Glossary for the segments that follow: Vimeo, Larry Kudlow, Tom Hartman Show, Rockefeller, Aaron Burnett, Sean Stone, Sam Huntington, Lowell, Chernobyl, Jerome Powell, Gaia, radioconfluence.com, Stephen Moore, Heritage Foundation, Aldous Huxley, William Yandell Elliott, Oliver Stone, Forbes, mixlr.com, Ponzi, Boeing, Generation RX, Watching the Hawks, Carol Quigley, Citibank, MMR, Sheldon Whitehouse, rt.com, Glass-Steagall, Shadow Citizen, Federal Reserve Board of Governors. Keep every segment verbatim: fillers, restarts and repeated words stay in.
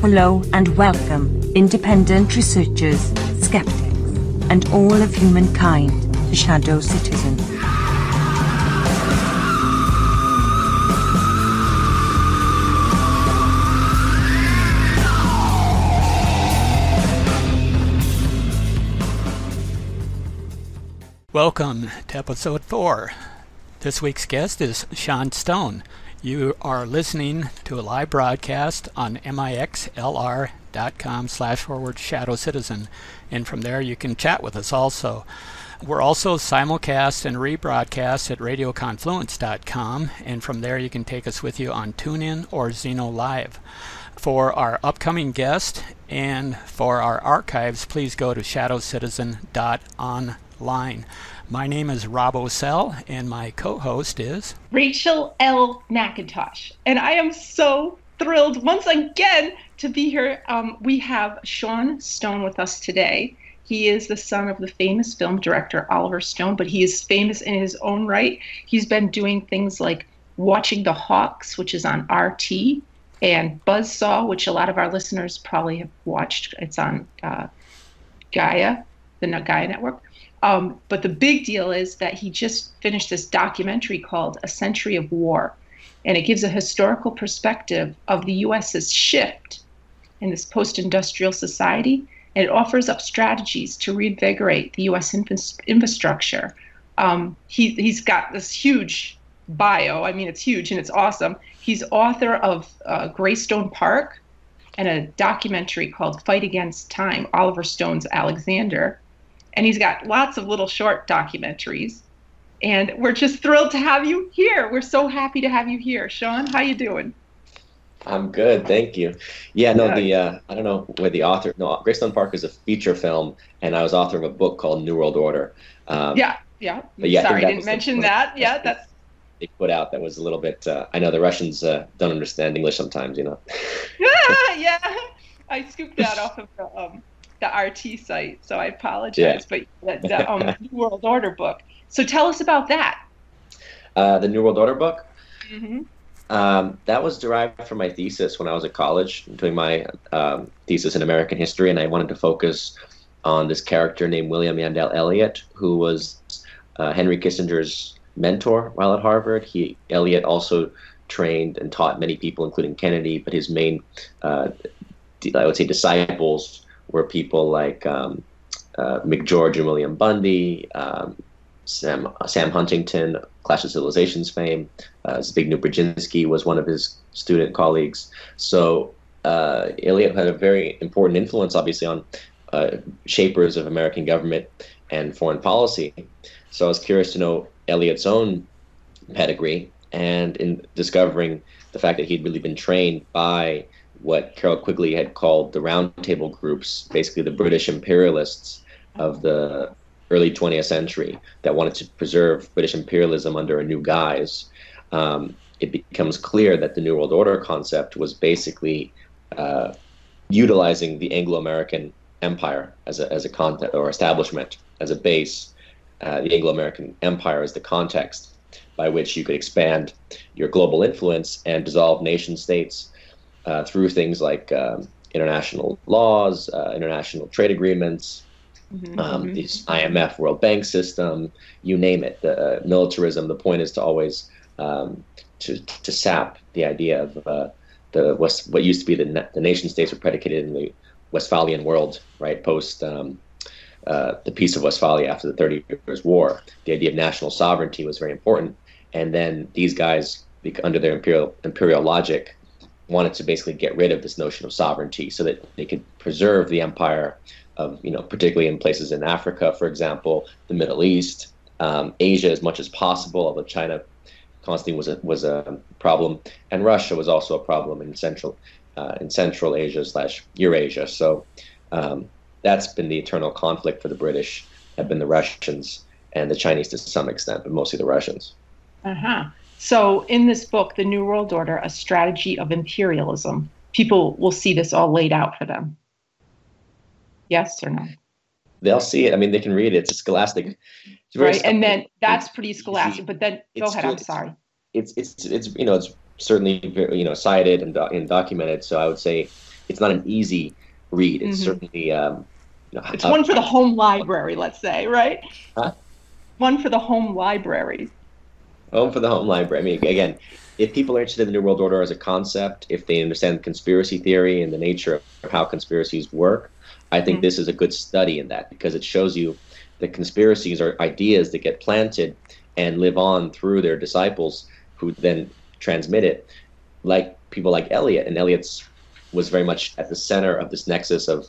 Hello and welcome, independent researchers, skeptics, and all of humankind, to Shadow Citizen. Welcome to episode four. This week's guest is Sean Stone. You are listening to a live broadcast on mixlr.com slash forward shadow citizen, and from there you can chat with us also. We're also simulcast and rebroadcast at radio confluence dot com, and from there you can take us with you on TuneIn or Zeno Live. For our upcoming guest and for our archives, please go to shadow citizen dot online. My name is Rob Osell, and my co-host is Rachel L. McIntosh. And I am so thrilled once again to be here. Um, we have Sean Stone with us today. He is the son of the famous film director Oliver Stone, but he is famous in his own right. He's been doing things like Watching the Hawks, which is on R T, and Buzzsaw, which a lot of our listeners probably have watched. It's on uh, Gaia, the Gaia network. Um, but the big deal is that he just finished this documentary called A Century of War, and it gives a historical perspective of the U S's shift in this post-industrial society, and it offers up strategies to reinvigorate the U S infrastructure. Um, he, he's got this huge bio. I mean, it's huge, and it's awesome. He's author of uh, Greystone Park and a documentary called Fight Against Time: Oliver Stone's Alexander. And he's got lots of little short documentaries. And we're just thrilled to have you here. We're so happy to have you here. Sean, how you doing? I'm good, thank you. Yeah, no, the uh, I don't know where the author, no, Greystone Park is a feature film, and I was author of a book called New World Order. Um, yeah, yeah. yeah, sorry, I didn't mention that. Yeah, that's. They put out that was a little bit, uh, I know the Russians uh, don't understand English sometimes, you know. yeah, yeah. I scooped that off of the... Um, the R T site, so I apologize, yeah. But the, the um, New World Order book. So tell us about that. Uh, the New World Order book? Mm-hmm. Um, that was derived from my thesis when I was at college, doing my um, thesis in American history, and I wanted to focus on this character named William Yandell Elliott, who was uh, Henry Kissinger's mentor while at Harvard. He Elliott also trained and taught many people, including Kennedy, but his main, uh, I would say, disciples were people like um, uh, McGeorge and William Bundy, um, Sam, Sam Huntington, Clash of Civilizations fame. Uh, Zbigniew Brzezinski was one of his student colleagues. So uh, Elliott had a very important influence, obviously, on uh, shapers of American government and foreign policy. So I was curious to know Elliott's own pedigree, and in discovering the fact that he'd really been trained by what Carol Quigley had called the roundtable groups, basically the British imperialists of the early twentieth century that wanted to preserve British imperialism under a new guise. Um, it becomes clear that the New World Order concept was basically uh, utilizing the Anglo-American empire as a, as a context, or establishment as a base, uh, the Anglo-American empire as the context by which you could expand your global influence and dissolve nation states Uh, through things like um, international laws, uh, international trade agreements, mm-hmm, um, mm-hmm. This I M F World Bank system, you name it, the uh, militarism. The point is to always um, to, to sap the idea of uh, the West, what used to be the, the nation states were predicated in the Westphalian world, right, post um, uh, the Peace of Westphalia after the Thirty Years' War. The idea of national sovereignty was very important. And then these guys, under their imperial imperial logic, wanted to basically get rid of this notion of sovereignty so that they could preserve the empire of, you know, particularly in places in Africa, for example, the Middle East, um, Asia as much as possible, although China constantly was a, was a problem, and Russia was also a problem in Central uh, in Central Asia slash Eurasia. So um, that's been the eternal conflict for the British, have been the Russians and the Chinese to some extent, but mostly the Russians. Uh-huh. So in this book, The New World Order, A Strategy of Imperialism, people will see this all laid out for them. Yes or no? They'll see it. I mean, they can read it. It's a scholastic. It's very right. And then that's pretty scholastic. Easy. But then go it's, ahead. I'm sorry. It's, it's, it's, you know, it's certainly, you know, cited and, do and documented. So I would say it's not an easy read. It's mm-hmm. certainly um, you know, it's uh, one for the home library, let's say, right? Huh? One for the home library. Home for the home library. I mean, again, if people are interested in the New World Order as a concept, if they understand conspiracy theory and the nature of how conspiracies work, I think mm-hmm. this is a good study in that, because it shows you that conspiracies are ideas that get planted and live on through their disciples, who then transmit it, like people like Elliot. And Elliot's was very much at the center of this nexus of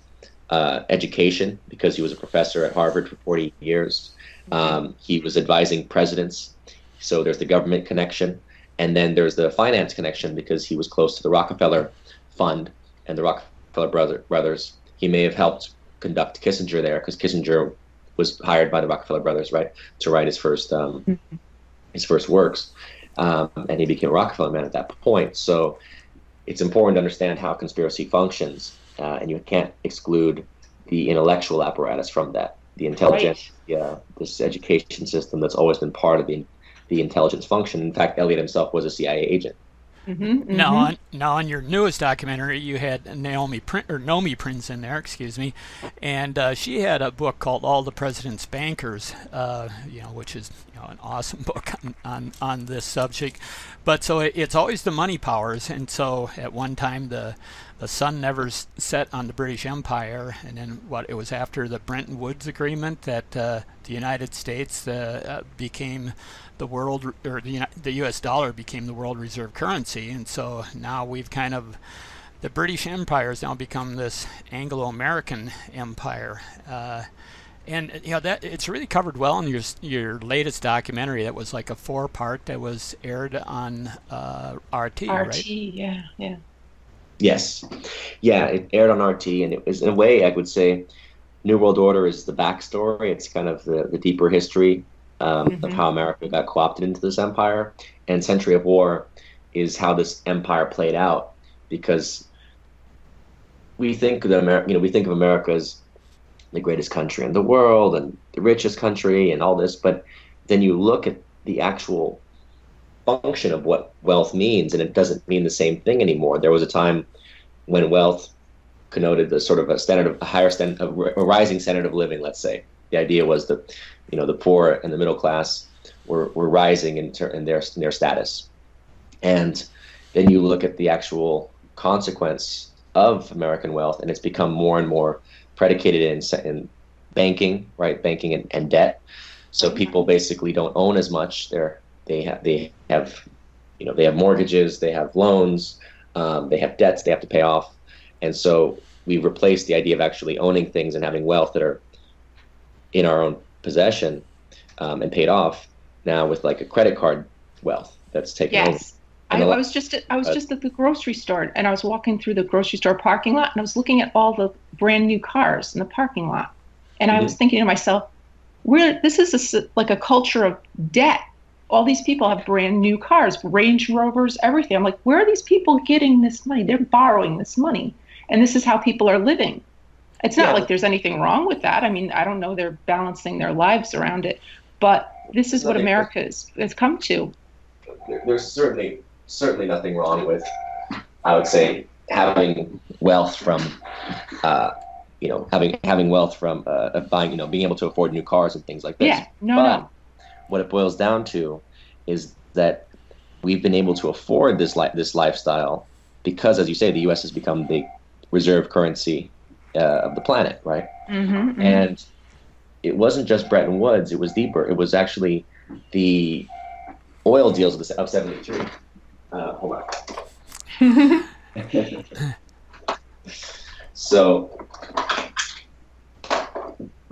uh, education, because he was a professor at Harvard for forty years. Um, he was advising presidents. So there's the government connection. And then there's the finance connection, because he was close to the Rockefeller Fund and the Rockefeller brother, brothers. He may have helped conduct Kissinger there, because Kissinger was hired by the Rockefeller brothers, right, to write his first um, his first works. Um, and he became a Rockefeller man at that point. So it's important to understand how conspiracy functions, uh, and you can't exclude the intellectual apparatus from that, the intelligence, right. yeah, this education system that's always been part of the the intelligence function. In fact, Elliot himself was a C I A agent. Mm-hmm, mm-hmm. Now, on, now, on your newest documentary, you had Naomi Prin- or Nomi Prins in there, excuse me, and uh, she had a book called "All the President's Bankers," uh, you know, which is you know, an awesome book on, on on this subject. But so it, it's always the money powers, and so at one time the the sun never set on the British Empire, and then what it was after the Bretton Woods agreement that uh, the United States uh, became the world, or the, the U S dollar became the world reserve currency. And so now we've kind of, the British Empire has now become this Anglo-American empire. Uh, and you know, that it's really covered well in your your latest documentary that was like a four-part that was aired on uh, R T, right? R T, yeah, yeah. Yes. Yeah, it aired on R T, and it was, in a way, I would say, New World Order is the backstory. It's kind of the, the deeper history um, mm-hmm. of how America got co-opted into this empire. And Century of War is how this empire played out, because we think that America, you know, we think of America as the greatest country in the world and the richest country and all this, but then you look at the actual function of what wealth means, and it doesn't mean the same thing anymore. There was a time when wealth connoted the sort of a standard of a higher standard of a rising standard of living. Let's say the idea was that you know the poor and the middle class were, were rising in, ter- in their in their status, and then you look at the actual consequence of American wealth, and it's become more and more predicated in in banking, right? Banking and, and debt. So people basically don't own as much. They're They have, they have, you know, they have mortgages, they have loans, um, they have debts they have to pay off, and so we replace the idea of actually owning things and having wealth that are in our own possession um, and paid off now with like a credit card wealth that's taken yes. over. Yes, I, I was just at, I was uh, just at the grocery store, and I was walking through the grocery store parking lot, and I was looking at all the brand new cars in the parking lot, and mm-hmm. I was thinking to myself, we're this is a, like a culture of debt. All these people have brand new cars, Range Rovers, everything. I'm like, where are these people getting this money? They're borrowing this money. And this is how people are living. It's not yeah. like there's anything wrong with that. I mean, I don't know. They're balancing their lives around it. But this is what America has, has come to. There's certainly, certainly nothing wrong with, I would say, having wealth from, uh, you know, having having wealth from uh, buying, you know, being able to afford new cars and things like this. Yeah, no, but, no. What it boils down to is that we've been able to afford this li- this lifestyle because, as you say, the U S has become the reserve currency uh, of the planet, right? Mm-hmm, mm-hmm. And it wasn't just Bretton Woods. It was deeper. It was actually the oil deals of, the, of seventy-three. Uh, hold on. So...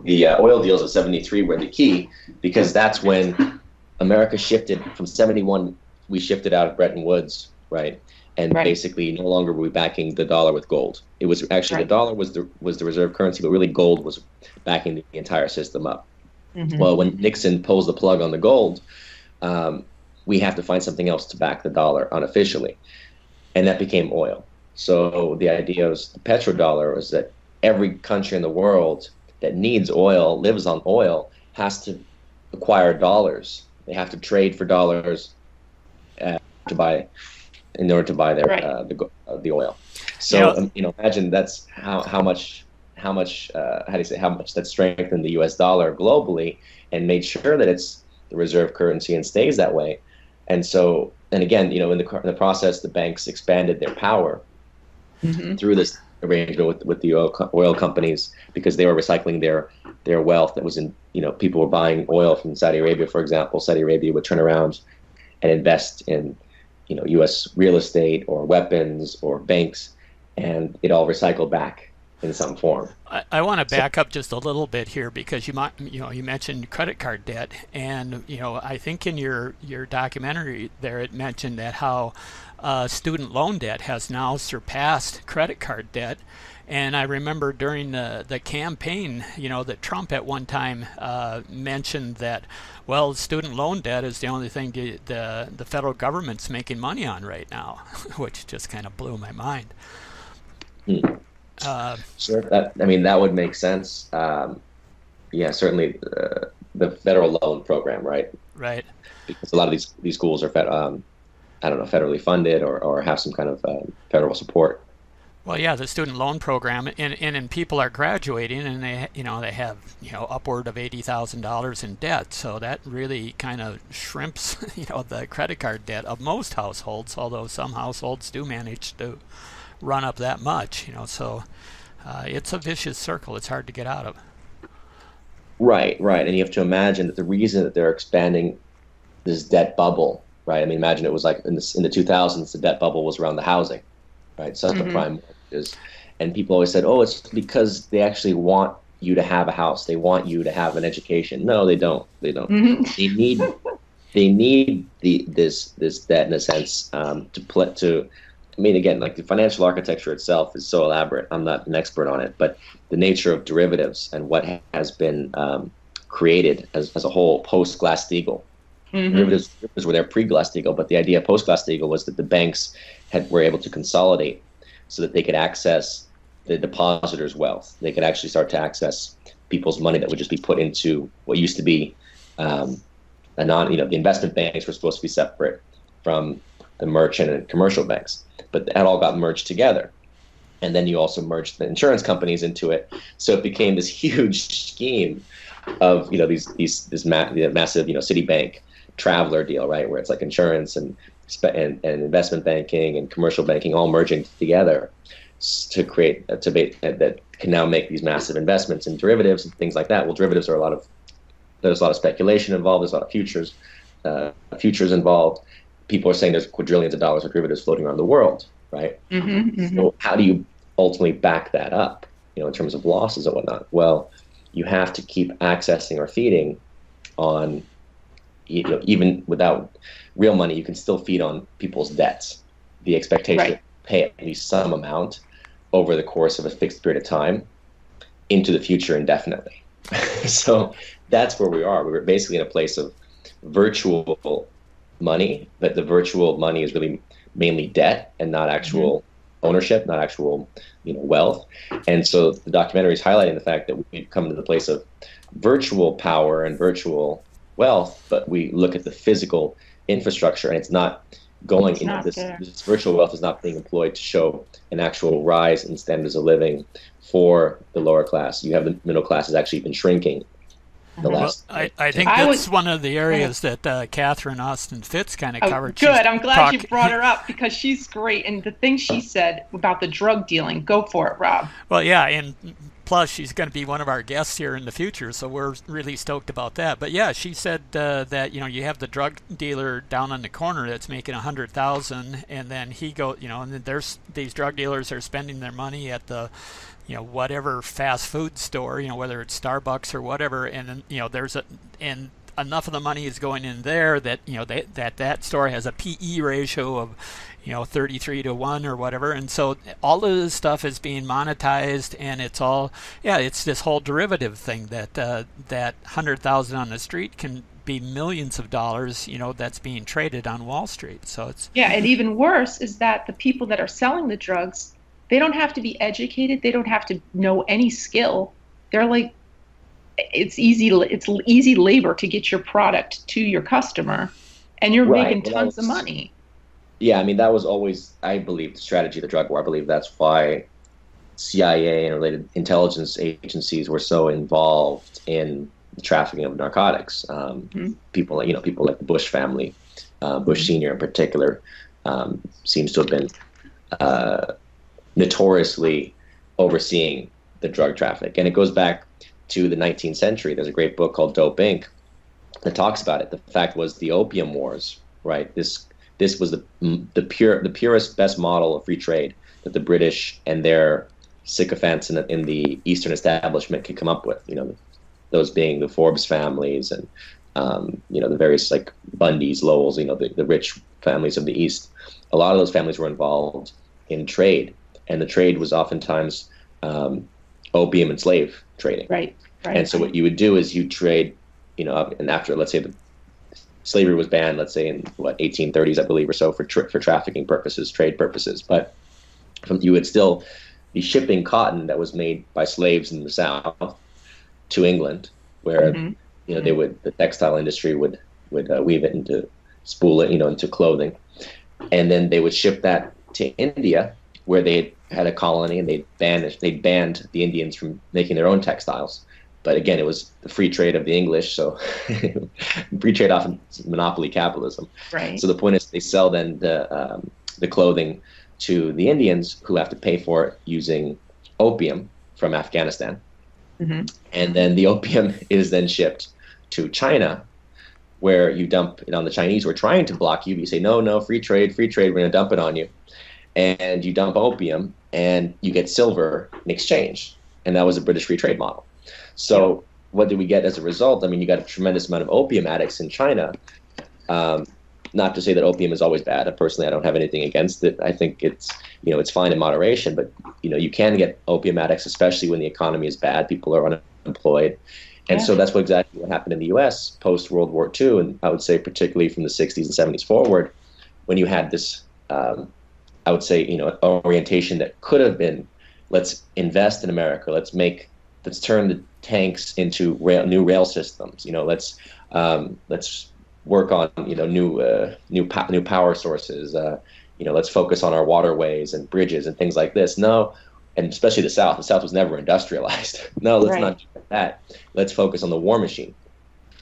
The uh, oil deals of seventy-three were the key, because that's when America shifted from seventy-one. We shifted out of Bretton Woods, right? And right. basically, no longer were we backing the dollar with gold. It was actually right. the dollar was the was the reserve currency, but really gold was backing the entire system up. Mm-hmm. Well, when Nixon pulls the plug on the gold, um, we have to find something else to back the dollar unofficially, and that became oil. So the idea was the petrodollar was that every country in the world that needs oil, lives on oil, has to acquire dollars. They have to trade for dollars uh, to buy, in order to buy their right. uh, the, uh, the oil. So you know, um, you know imagine that's how how much how much uh, how do you say how much that strengthened the U S dollar globally and made sure that it's the reserve currency and stays that way. And so, and again, you know, in the, in the process, the banks expanded their power mm-hmm. through this arrangement with with the oil, co- oil companies, because they were recycling their their wealth that was in, you know, people were buying oil from Saudi Arabia, for example. Saudi Arabia would turn around and invest in, you know, U S real estate or weapons or banks, and it all recycled back in some form. I, I want to back so, up just a little bit here, because you might, you know, you mentioned credit card debt, and you know, I think in your your documentary there it mentioned that how uh, student loan debt has now surpassed credit card debt. And I remember during the, the campaign, you know, that Trump at one time uh, mentioned that, well, student loan debt is the only thing to, the the federal government's making money on right now, which just kind of blew my mind. Hmm. Uh, sure. That, I mean, that would make sense. Um, yeah, certainly uh, the federal loan program, right? Right. Because a lot of these these schools are, fed, um, I don't know, federally funded or, or have some kind of uh, federal support. Well, yeah, the student loan program, and, and, and people are graduating, and they, you know, they have, you know, upward of eighty thousand dollars in debt. So that really kind of shrimps, you know, the credit card debt of most households, although some households do manage to run up that much, you know. So uh, it's a vicious circle. It's hard to get out of. Right, right. And you have to imagine that the reason that they're expanding this debt bubble, right? I mean, imagine it was like in the, in the two thousands, the debt bubble was around the housing. Right, subprime mm-hmm. mortgages, and people always said, "Oh, it's because they actually want you to have a house. They want you to have an education." No, they don't. They don't. Mm-hmm. They need, they need the this this debt in a sense um, to pl- to. I mean, again, like the financial architecture itself is so elaborate. I'm not an expert on it, but the nature of derivatives and what has been um, created as as a whole post Glass-Steagall. Mm-hmm. Derivatives were there pre-Glass-Steagall, but the idea post-Glass-Steagall was that the banks had were able to consolidate so that they could access the depositors' wealth. They could actually start to access people's money that would just be put into what used to be um, a non. You know, the investment banks were supposed to be separate from the merchant and commercial banks, but that all got merged together. And then you also merged the insurance companies into it, so it became this huge scheme of, you know, these these this ma- massive, you know, Citibank traveler deal, right, where it's like insurance and, and and investment banking and commercial banking all merging together to create a debate that can now make these massive investments in derivatives and things like that. Well, derivatives are a lot of there's a lot of speculation involved. There's a lot of futures uh, futures involved. People are saying there's quadrillions of dollars of derivatives floating around the world, right? Mm-hmm, mm-hmm. So how do you ultimately back that up, you know, in terms of losses and whatnot? Well, you have to keep accessing or feeding on. You know, even without real money, you can still feed on people's debts. The expectation right. to pay at least some amount over the course of a fixed period of time into the future indefinitely. So that's where we are. We're basically in a place of virtual money, but the virtual money is really mainly debt and not actual mm-hmm. ownership, not actual, you know, wealth. And so the documentary is highlighting the fact that we've come to the place of virtual power and virtual wealth, but we look at the physical infrastructure, and it's not going it's you know, not this, this virtual wealth is not being employed to show an actual rise in standards of living for the lower class. You have the middle class has actually been shrinking the well, last I, I think I that's was, one of the areas that uh, Catherine Austin Fitz kind of oh, covered. Good. She's I'm glad talk- you brought her up, because she's great, and the thing she said about the drug dealing, go for it, Rob. Well, yeah, and plus, she's going to be one of our guests here in the future, so we're really stoked about that. But yeah, she said uh, that, you know, you have the drug dealer down on the corner that's making a hundred thousand, and then he go, you know, and then there's these drug dealers are spending their money at the, you know, whatever fast food store, you know, whether it's Starbucks or whatever, and then, you know, there's a and enough of the money is going in there that, you know, they, that that store has a P E ratio of, you know, thirty-three to one or whatever. And so all of this stuff is being monetized, and it's all, yeah, it's this whole derivative thing that uh, that one hundred thousand dollars on the street can be millions of dollars, you know, that's being traded on Wall Street. So it's... Yeah, and even worse is that the people that are selling the drugs, they don't have to be educated. They don't have to know any skill. They're like, it's easy, it's easy labor to get your product to your customer, and you're right. making tons well, of money. yeah, I mean, that was always, I believe, the strategy of the drug war. I believe that's why C I A and related intelligence agencies were so involved in the trafficking of narcotics. Um, mm-hmm. People like, you know, people like the Bush family, uh, Bush mm-hmm. Senior in particular, um, seems to have been uh, notoriously overseeing the drug traffic. And it goes back to the nineteenth century. There's a great book called Dope Incorporated that talks about it. The fact was the Opium Wars, right? This this was the the pure the purest best model of free trade that the British and their sycophants in the, in the Eastern establishment could come up with. You know, those being the Forbes families and um, you know the various like Bundys, Lowells, you know the, the rich families of the East. A lot of those families were involved in trade, and the trade was oftentimes um, opium and slave trading. Right. Right. And so what you would do is you trade, you know, and after, let's say, the slavery was banned, let's say in what eighteen thirties, I believe, or so, for tra- for trafficking purposes, trade purposes, but from, you would still be shipping cotton that was made by slaves in the South to England, where mm-hmm. you know they would the textile industry would would uh, weave it into spool it, you know, into clothing, and then they would ship that to India, where they had a colony and they banned they banned the Indians from making their own textiles. But again, it was the free trade of the English, so free trade often monopoly capitalism. Right. So the point is, they sell then the um, the clothing to the Indians, who have to pay for it using opium from Afghanistan, mm-hmm. and then the opium is then shipped to China, where you dump it on the Chinese. Who are trying to block you, but you say no, no, free trade, free trade. We're going to dump it on you, and you dump opium, and you get silver in exchange, and that was a British free trade model. So yeah. What did we get as a result? I mean, you got a tremendous amount of opium addicts in China. Um, not to say that opium is always bad. Personally, I don't have anything against it. I think it's, you know, it's fine in moderation, but, you know, you can get opium addicts, especially when the economy is bad. People are unemployed. And yeah. so that's what exactly what happened in the U S post-World War Two, and I would say particularly from the sixties and seventies forward, when you had this, um, I would say, you know, orientation that could have been, let's invest in America, let's make let's turn the tanks into rail, new rail systems. You know, let's um, let's work on you know new uh, new po- new power sources. Uh, you know, let's focus on our waterways and bridges and things like this. No, and especially the South. The South was never industrialized. No, let's right. not do that. Let's focus on the war machine.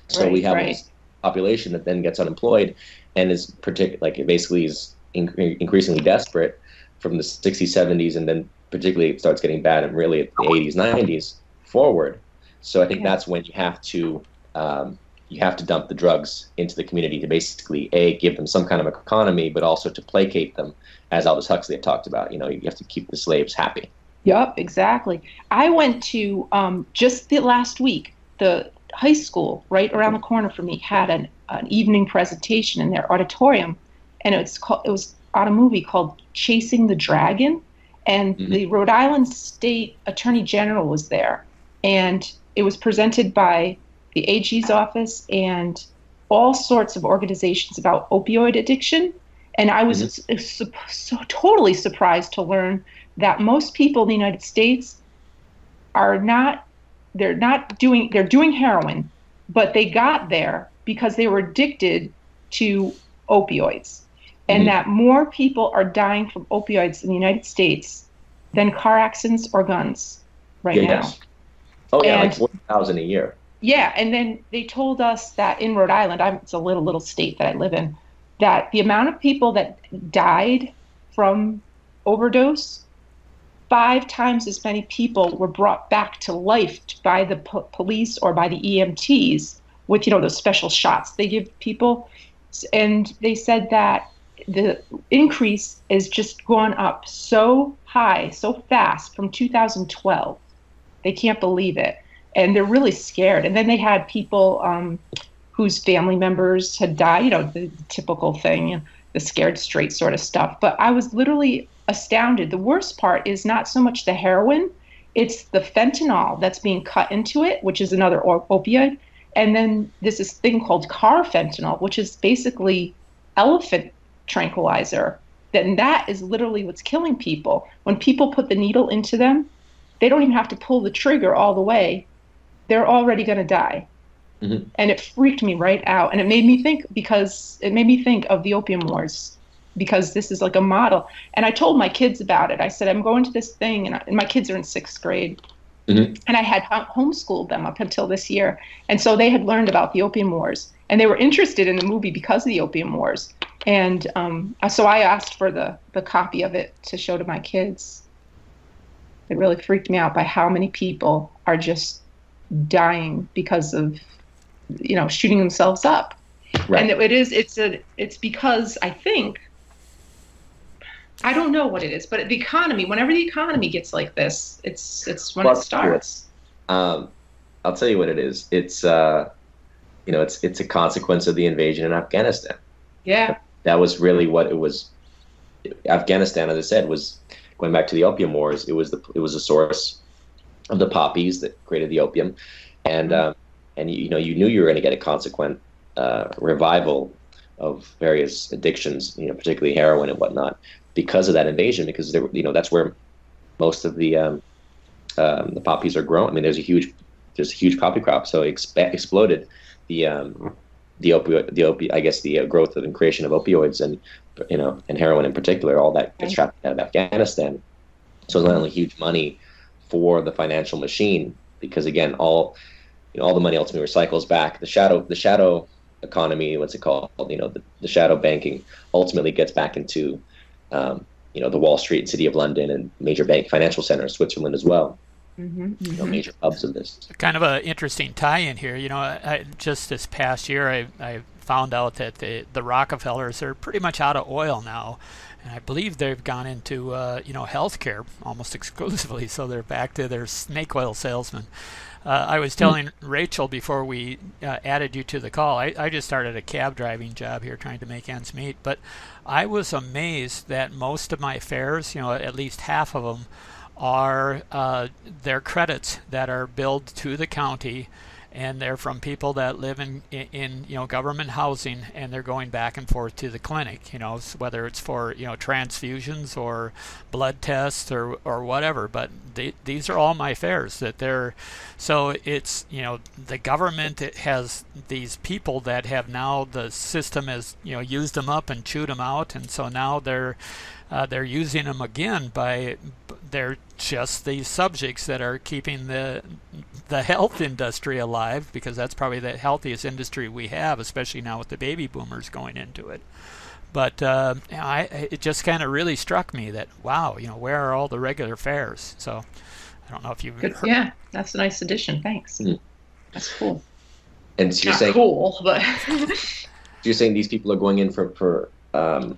So right, we have right. this population that then gets unemployed and is particular, like it basically is inc- increasingly desperate from the sixties, seventies, and then particularly it starts getting bad and really at the eighties, nineties. Forward, so I think yeah. that's when you have to um, you have to dump the drugs into the community to basically a give them some kind of economy, but also to placate them, as Aldous Huxley had talked about. You know, you have to keep the slaves happy. Yep, exactly. I went to um, just the last week. The high school right around the corner from me had an an evening presentation in their auditorium, and it's called it was on a movie called Chasing the Dragon, and mm-hmm. the Rhode Island State Attorney General was there. And it was presented by the A G's office and all sorts of organizations about opioid addiction. And I was mm-hmm. su- so totally surprised to learn that most people in the United States are not, they're not doing, they're doing heroin, but they got there because they were addicted to opioids. Mm-hmm. And that more people are dying from opioids in the United States than car accidents or guns right yeah, now. Yes. Oh yeah, and, like forty thousand a year. Yeah, and then they told us that in Rhode Island, I'm, it's a little little state that I live in, that the amount of people that died from overdose, five times as many people were brought back to life by the po- police or by the E M Ts with you know those special shots they give people, and they said that the increase has just gone up so high, so fast from two thousand twelve. They can't believe it. And they're really scared. And then they had people um, whose family members had died, you know, the, the typical thing, you know, the scared straight sort of stuff. But I was literally astounded. The worst part is not so much the heroin, it's the fentanyl that's being cut into it, which is another op- opioid. And then there's this thing called carfentanil, which is basically elephant tranquilizer. Then that is literally what's killing people. When people put the needle into them, they don't even have to pull the trigger all the way. They're already going to die. Mm-hmm. And it freaked me right out. And it made me think because it made me think of the Opium Wars, because this is like a model. And I told my kids about it. I said, I'm going to this thing, and, I, and my kids are in sixth grade. Mm-hmm. And I had homeschooled them up until this year. And so they had learned about the Opium Wars. And they were interested in the movie because of the Opium Wars. And um, so I asked for the, the copy of it to show to my kids. It really freaked me out by how many people are just dying because of, you know, shooting themselves up. Right. And it is, it's a, it's because I think, I don't know what it is, but the economy, whenever the economy gets like this, it's, it's when well, it starts. Um, I'll tell you what it is. It's, uh, you know, it's, it's a consequence of the invasion in Afghanistan. Yeah. That was really what it was. Afghanistan, as I said, was going back to the Opium Wars. It was the, it was a source of the poppies that created the opium. And, um, and you know, you knew you were going to get a consequent uh, revival of various addictions, you know, particularly heroin and whatnot, because of that invasion. Because there, you know, that's where most of the um, um, the poppies are grown. I mean, there's a huge there's a huge poppy crop, so it exp- exploded the um, the opioid the opi- I guess the uh, growth of and creation of opioids and you know and heroin in particular. All that gets trapped out of Afghanistan. So it's not only huge money for the financial machine, because again, all you know, all the money ultimately recycles back. The shadow, the shadow economy, what's it called? You know, the, the shadow banking ultimately gets back into, um, you know, the Wall Street and City of London and major bank financial centers, Switzerland as well. Mm-hmm. You know, major hubs of this. Kind of an interesting tie-in here. You know, I, just this past year, I, I found out that the, the Rockefellers are pretty much out of oil now. And I believe they've gone into, uh, you know, healthcare almost exclusively. So they're back to their snake oil salesman. Uh, I was telling mm-hmm. Rachel before we uh, added you to the call, I, I just started a cab driving job here trying to make ends meet. But I was amazed that most of my fares, you know, at least half of them are uh, their credits that are billed to the county. And they're from people that live in, in, in, you know, government housing, and they're going back and forth to the clinic, you know, whether it's for, you know, transfusions or blood tests or, or whatever. But they, these are all my fares that they're, so it's, you know, the government it has these people that have now the system has, you know, used them up and chewed them out. And so now they're, uh, they're using them again by, they're just these subjects that are keeping the the health industry alive, because that's probably the healthiest industry we have, especially now with the baby boomers going into it. But uh, I, it just kind of really struck me that, wow, you know, where are all the regular fares? So I don't know if you've heard. Yeah, that's a nice addition. Thanks. Mm-hmm. That's cool. And so you're Not saying, cool, but... you're saying these people are going in for, for um,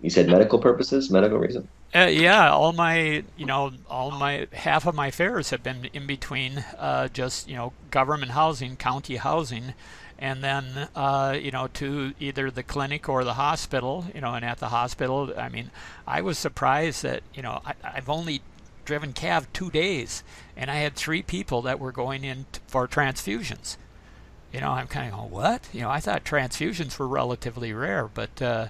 you said medical purposes, medical reasons? Uh, yeah, all my, you know, all my, half of my fares have been in between uh, just, you know, government housing, county housing, and then, uh, you know, to either the clinic or the hospital, you know, and at the hospital, I mean, I was surprised that, you know, I, I've only driven cab two days, and I had three people that were going in t- for transfusions. You know, I'm kind of going, what? You know, I thought transfusions were relatively rare, but... Uh,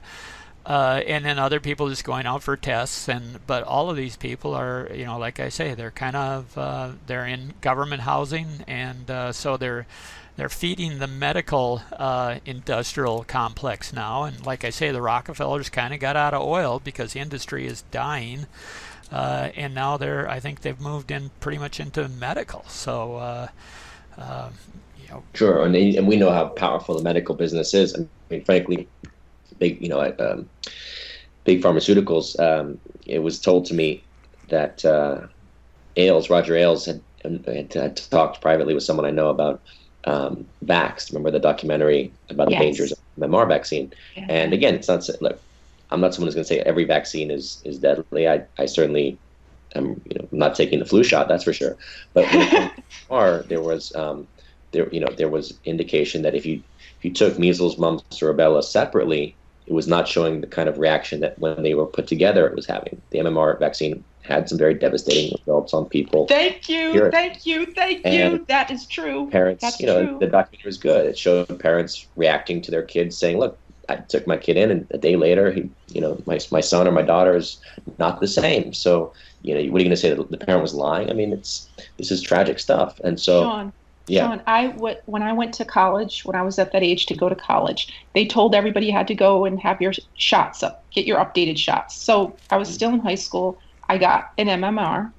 Uh, and then other people just going out for tests, and but all of these people are, you know, like I say, they're kind of uh, they're in government housing, and uh, so they're they're feeding the medical uh, industrial complex now. And like I say, the Rockefellers kind of got out of oil because industry is dying, uh, and now they're I think they've moved in pretty much into medical. So, uh, uh, you know, sure, and and we know how powerful the medical business is. I mean, frankly. Big, you know, um, big pharmaceuticals. Um, it was told to me that uh, Ailes, Roger Ailes, had, had, had talked privately with someone I know about um, Vax. Remember the documentary about yes. the dangers of the M M R vaccine? Yeah. And again, it's not. Look, I'm not someone who's going to say every vaccine is is deadly. I, I certainly am. You know, I'm not taking the flu shot. That's for sure. But M M R, there was um, there, you know, there was indication that if you if you took measles, mumps, or rubella separately, it was not showing the kind of reaction that when they were put together it was having. The M M R vaccine had some very devastating results on people. Thank you, here. thank you, thank and you. That is true. Parents, That's you know, true. The documentary was good. It showed parents reacting to their kids saying, look, I took my kid in and a day later, he, you know, my my son or my daughter is not the same. So, you know, what are you going to say that the parent was lying? I mean, it's this is tragic stuff. And so, Sean, Yeah. Sean, I w- when I went to college, when I was at that age to go to college, they told everybody you had to go and have your shots up, get your updated shots. So I was still in high school. I got an M M R.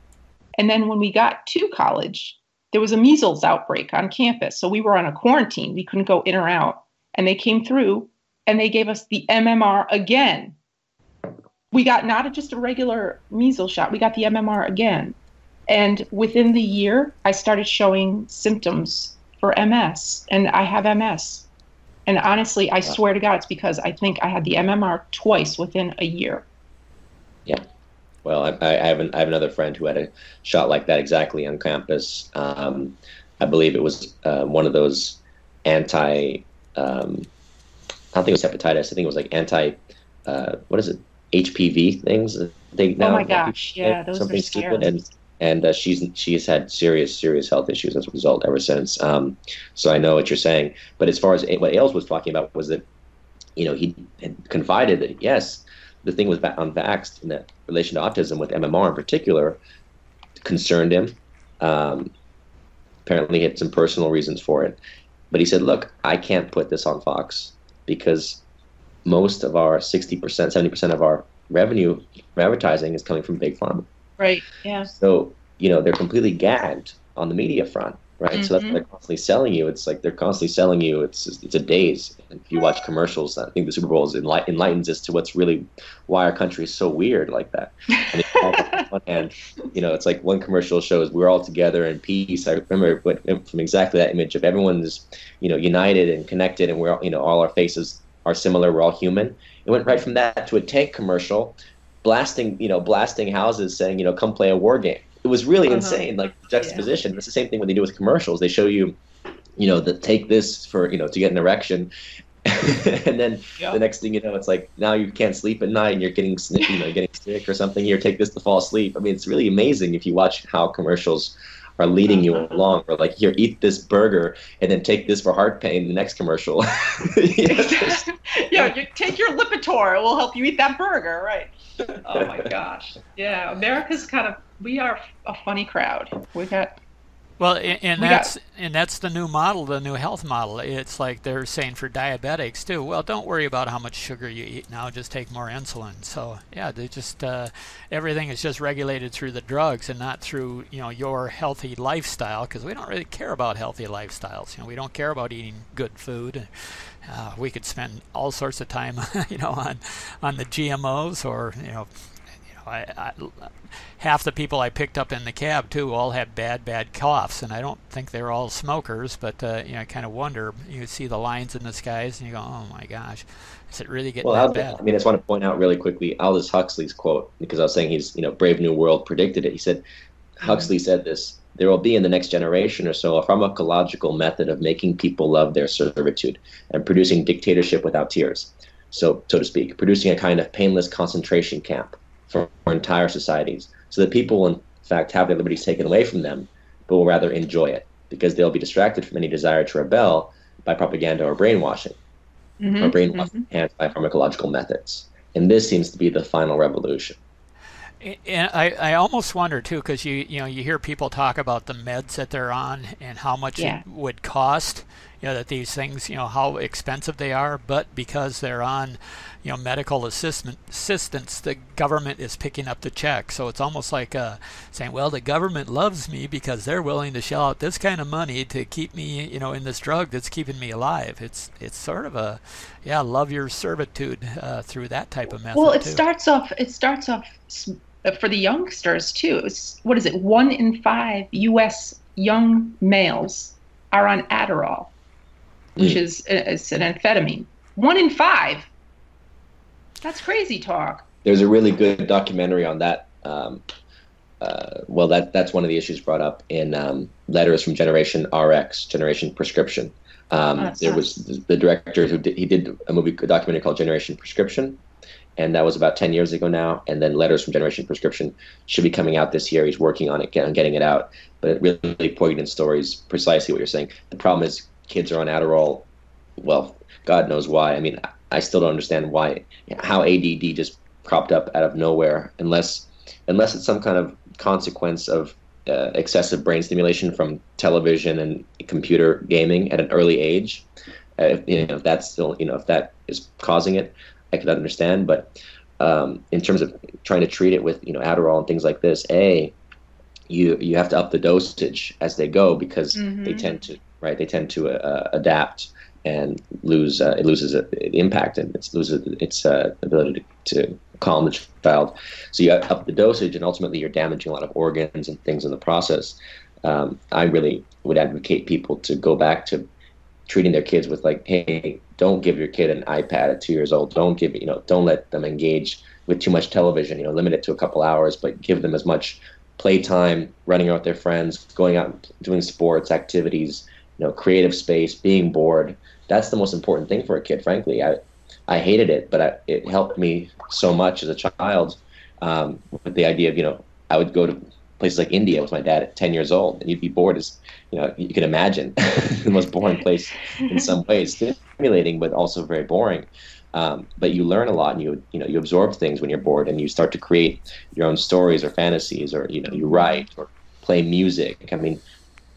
And then when we got to college, there was a measles outbreak on campus. So we were on a quarantine. We couldn't go in or out. And they came through and they gave us the M M R again. We got not just a regular measles shot. We got the M M R again. And within the year, I started showing symptoms for M S, and I have M S. And honestly, I swear to God, it's because I think I had the M M R twice within a year. Yeah. Well, I, I, have, an, I have another friend who had a shot like that exactly on campus. Um, I believe it was uh, one of those anti, um, I don't think it was hepatitis. I think it was like anti, uh, what is it, H P V things? They, now, oh, my gosh. Yeah, those are scary. And uh, she's she's had serious, serious health issues as a result ever since. Um, so I know what you're saying. But as far as what Ailes was talking about was that, you know, he had confided that, yes, the thing was unvaxxed in that relation to autism with M M R in particular concerned him. Um, apparently he had some personal reasons for it. But he said, look, I can't put this on Fox because most of our sixty percent, seventy percent of our revenue from advertising is coming from Big Pharma. Right. Yeah. So, you know, they're completely gagged on the media front, right? Mm-hmm. So that's what they're constantly selling you. It's like they're constantly selling you. It's it's a daze. And if you watch commercials, I think the Super Bowl is enlight- enlightens us to what's really why our country is so weird like that. And on one hand, you know, it's like one commercial shows we're all together in peace. I remember from exactly that image of everyone's, you know, united and connected, and we're all, you know, all our faces are similar. We're all human. It went right from that to a tank commercial. Blasting, you know, blasting houses, saying, you know, come play a war game. It was really uh-huh. insane, like juxtaposition. Yeah. It's the same thing when they do with commercials. They show you, you know, the take this for, you know, to get an erection, and then yeah. the next thing you know, it's like now you can't sleep at night, and you're getting, you know, getting sick or something. Here, take this to fall asleep. I mean, it's really amazing if you watch how commercials are leading you along. Or like, here, eat this burger, and then take this for heart pain. The next commercial. yeah, yeah you take your Lipitor. It will help you eat that burger, right? Oh my gosh! Yeah, America's kind of—we are a funny crowd. We got well, and, and we that's got, and that's the new model, the new health model. It's like they're saying for diabetics too. Well, don't worry about how much sugar you eat now; just take more insulin. So yeah, they just uh, everything is just regulated through the drugs and not through, you know, your healthy lifestyle, because we don't really care about healthy lifestyles. You know, we don't care about eating good food. Uh, we could spend all sorts of time, you know, on on the G M Os, or you know, you know, I, I, half the people I picked up in the cab too all had bad, bad coughs, and I don't think they're all smokers, but uh, you know, I kind of wonder. You see the lines in the skies, and you go, "Oh my gosh, is it really getting well, that bad?" I mean, I just want to point out really quickly Aldous Huxley's quote, because I was saying he's, you know, Brave New World predicted it. He said, Huxley said this: there will be in the next generation or so a pharmacological method of making people love their servitude and producing dictatorship without tears, so so to speak, producing a kind of painless concentration camp for, for entire societies, so that people will in fact have their liberties taken away from them, but will rather enjoy it because they'll be distracted from any desire to rebel by propaganda or brainwashing, mm-hmm, or brainwashing mm-hmm. by pharmacological methods. And this seems to be the final revolution. And I, I almost wonder too, because you you know you hear people talk about the meds that they're on and how much yeah. it would cost, you know, that these things, you know, how expensive they are, but because they're on, you know, medical assistance, assistance, the government is picking up the check. So it's almost like uh, saying, well, the government loves me because they're willing to shell out this kind of money to keep me, you know, in this drug that's keeping me alive. It's it's sort of a, yeah, love your servitude uh, through that type of method. Well, it too. starts off. It starts off. Sm- For the youngsters, too, it was, what is it, one in five U S young males are on Adderall, which mm. is it's an amphetamine. One in five. That's crazy talk. There's a really good documentary on that. Um, uh, well, that that's one of the issues brought up in um, Letters from Generation R X, Generation Prescription. Um, oh, there was the director who did, he did a movie, a documentary called Generation Prescription. And that was about ten years ago now. And then Letters from Generation Prescription should be coming out this year. He's working on it, get, getting it out. But it really, really poignant stories, precisely what you're saying. The problem is kids are on Adderall. Well, God knows why. I mean, I still don't understand why, how A D D just cropped up out of nowhere, unless unless it's some kind of consequence of uh, excessive brain stimulation from television and computer gaming at an early age. Uh, if, you know, if that's still, you know, if that is causing it, I cannot understand. But um, in terms of trying to treat it with, you know, Adderall and things like this, a you you have to up the dosage as they go, because mm-hmm. they tend to right they tend to uh, adapt and lose uh, it loses uh, impact, and it loses its uh, ability to, to calm the child. So you up the dosage, and ultimately you're damaging a lot of organs and things in the process. Um, I really would advocate people to go back to treating their kids with, like, hey, don't give your kid an iPad at two years old. Don't give you know, don't let them engage with too much television. You know, limit it to a couple hours, but give them as much playtime, running out with their friends, going out and doing sports activities. You know, creative space, being bored. That's the most important thing for a kid, frankly. I I hated it, but I, it helped me so much as a child um, with the idea of, you know, I would go to places like India with my dad at ten years old, and you'd be bored as, you know, you can imagine. The most boring place in some ways. Stimulating, but also very boring. Um, but you learn a lot, and you, you know, you absorb things when you're bored, and you start to create your own stories or fantasies, or, you know, you write or play music. I mean,